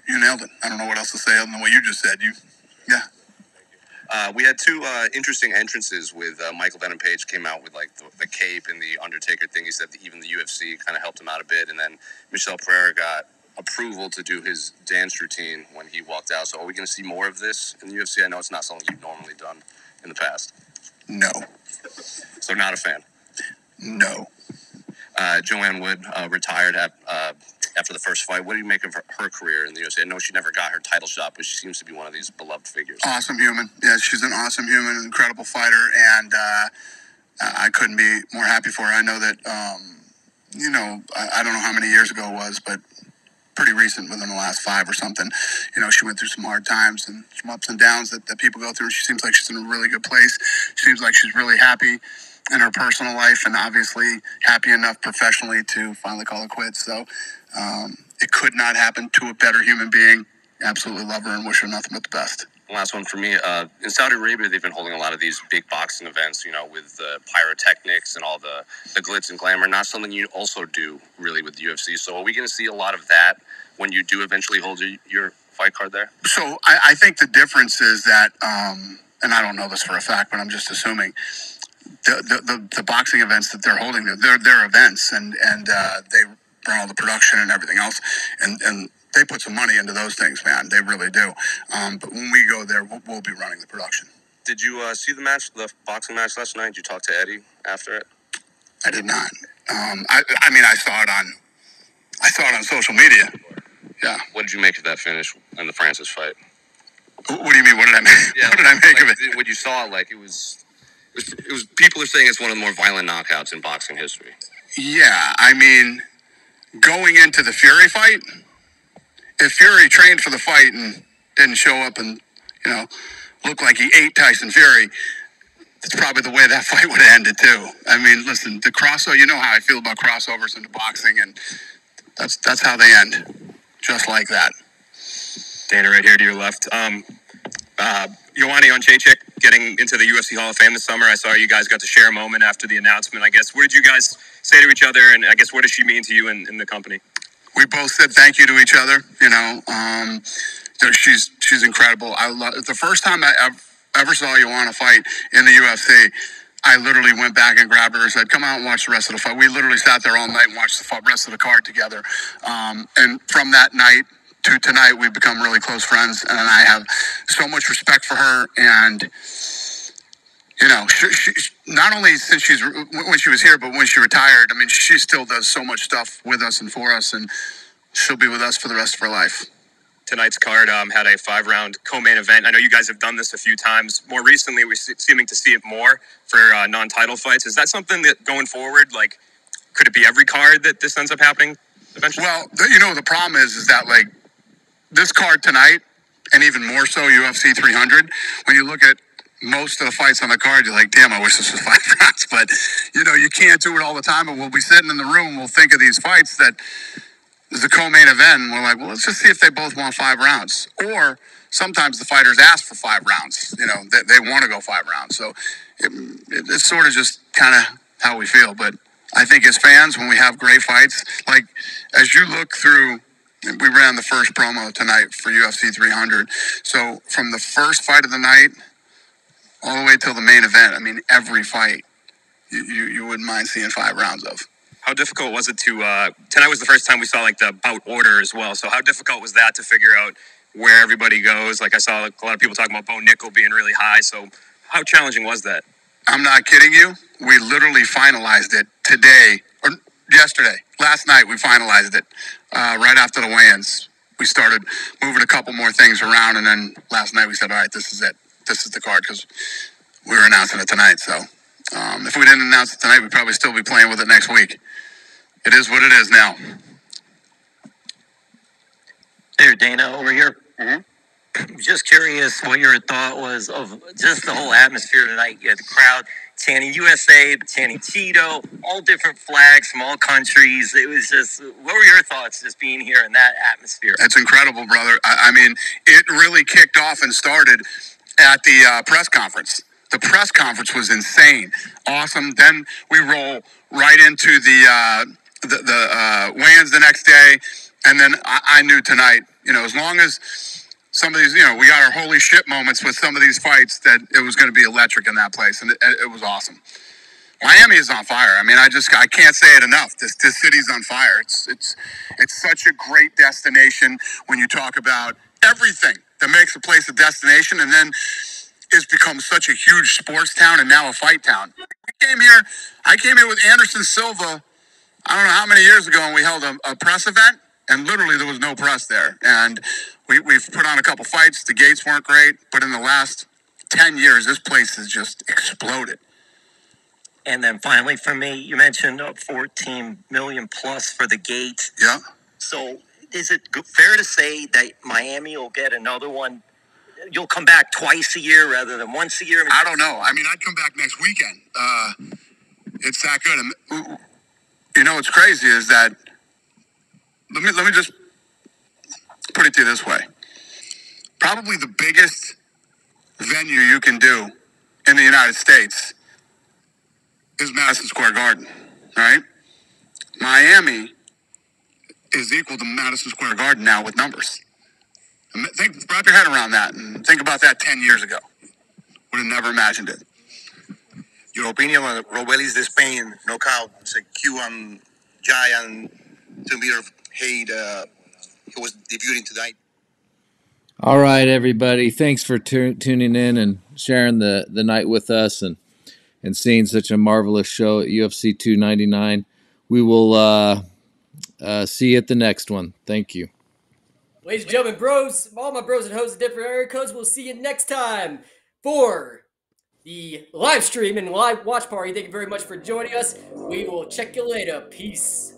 You nailed it. I don't know what else to say other than what you just said. We had two interesting entrances with Michael Venom Page came out with like the cape and the Undertaker thing. He said that even the UFC kind of helped him out a bit. And then Michelle Pereira got approval to do his dance routine when he walked out. So are we going to see more of this in the UFC? I know it's not something you've normally done in the past. No. So not a fan? No. Joanne Wood retired after the first fight. What do you make of her career in the UFC? I know she never got her title shot, but she seems to be one of these beloved figures. Awesome human. Yeah, she's an awesome human, incredible fighter, and I couldn't be more happy for her. I know that, you know, I don't know how many years ago it was, but pretty recent, within the last 5 or something. You know, she went through some hard times and some ups and downs that people go through. She seems like she's in a really good place. She seems like she's really happy in her personal life, and obviously happy enough professionally to finally call it quits. So it could not happen to a better human being. Absolutely love her and wish her nothing but the best. Last one for me. In Saudi Arabia, they've been holding a lot of these big boxing events, you know, with the pyrotechnics and all the glitz and glamour. Not something you also do really with the UFC. So are we going to see a lot of that when you do eventually hold your fight card there? So I think the difference is that, and I don't know this for a fact, but I'm just assuming, the boxing events that they're holding, they're events, and they run all the production and everything else, and they put some money into those things, man. They really do. But when we go there, we'll be running the production. Did you see the boxing match last night? Did you talk to Eddie after it? I did not. I mean, I saw it on social media. Yeah. What did you make of that finish in the Francis fight? What do you mean? What did I make? Yeah, what did I make of it? What you saw, like it was. People are saying it's one of the more violent knockouts in boxing history. Yeah, I mean, going into the Fury fight, if Fury trained for the fight and didn't show up and, you know, looked like he ate Tyson Fury, that's probably the way that fight would have ended too. I mean, listen, the crossover, you know how I feel about crossovers into boxing, and that's how they end, just like that. Dana right here to your left. Yoani Onchechik getting into the UFC Hall of Fame this summer. I saw you guys got to share a moment after the announcement. I guess, what did you guys say to each other, and I guess what does she mean to you and the company? We both said thank you to each other. You know, she's incredible. I love the first time I ever saw Yoani fight in the UFC. I literally went back and grabbed her and said, come out and watch the rest of the fight. We literally sat there all night and watched the rest of the card together. And from that night to tonight, we've become really close friends, and I have so much respect for her. And you know, she, not only since when she was here, but when she retired, I mean, she still does so much stuff with us and for us, and she'll be with us for the rest of her life. Tonight's card had a 5-round co-main event. I know you guys have done this a few times. More recently, we're seeming to see it more for non-title fights. Is that something that going forward, like, could it be every card that this ends up happening eventually? Well, you know, the problem is that, like, this card tonight, and even more so UFC 300, when you look at most of the fights on the card, you're like, damn, I wish this was 5 rounds. But, you know, you can't do it all the time. And we'll be sitting in the room, we'll think of these fights that is a co-main event, and we're like, well, let's just see if they both want 5 rounds. Or sometimes the fighters ask for 5 rounds. You know, they want to go 5 rounds. So it's sort of just kind of how we feel. But I think as fans, when we have great fights, like as you look through, we ran the first promo tonight for UFC 300. So from the first fight of the night all the way till the main event, I mean, every fight you wouldn't mind seeing 5 rounds of. How difficult was it to, tonight was the first time we saw like the bout order as well. So how difficult was that to figure out where everybody goes? Like I saw a lot of people talking about Bo Nickel being really high. So how challenging was that? I'm not kidding you. We literally finalized it today, or yesterday, last night we finalized it right after the weigh-ins. We started moving a couple more things around, and then last night we said, all right, this is it. This is the card, because we were announcing it tonight. So if we didn't announce it tonight, we'd probably still be playing with it next week. It is what it is now. There, Dana, over here. Mm-hmm. Just curious what your thought was of just the whole atmosphere tonight. You had the crowd chanting USA, chanting Chito, all different flags from all countries. It was just, what were your thoughts just being here in that atmosphere? That's incredible, brother. I mean, it really kicked off and started at the press conference. The press conference was insane, awesome. Then we roll right into the weigh-ins the next day, and then I knew tonight, you know, as long as some of these, you know, we got our holy shit moments with some of these fights, that it was going to be electric in that place, and it was awesome. Miami is on fire. I mean, I can't say it enough. This city's on fire. It's such a great destination when you talk about everything that makes a place a destination, and then it's become such a huge sports town and now a fight town. I came here with Anderson Silva, I don't know how many years ago, and we held a press event, and literally there was no press there. And we've put on a couple fights. The gates weren't great, but in the last 10 years, this place has just exploded. And then finally for me, you mentioned 14 million plus for the gates. Yeah. So is it fair to say that Miami will get another one? You'll come back twice a year rather than once a year? I don't know. I mean, I'd come back next weekend. It's that good. You know, what's crazy is that, let me just put it to you this way. Probably the biggest venue you can do in the United States is Madison Square Garden, right? Miami is equal to Madison Square Garden now with numbers. Wrap your head around that and think about that 10 years ago. Would have never imagined it. Your opinion on Robelis de Spain knockout? It's a Cuban giant, 2 meter height. He was debuting tonight. All right, everybody. Thanks for tuning in and sharing the night with us and seeing such a marvelous show at UFC 299. We will see you at the next one. Thank you. Ladies and gentlemen, bros, all my bros and hoes of different area codes, we'll see you next time for the live stream and live watch party. Thank you very much for joining us. We will check you later. Peace.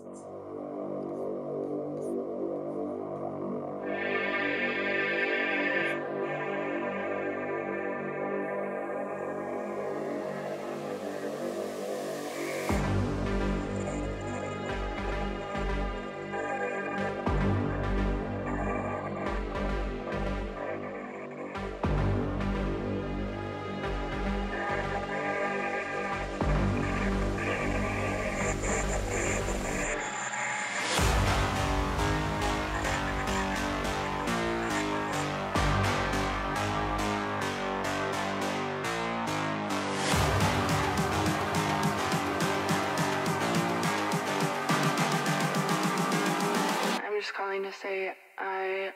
just calling to say I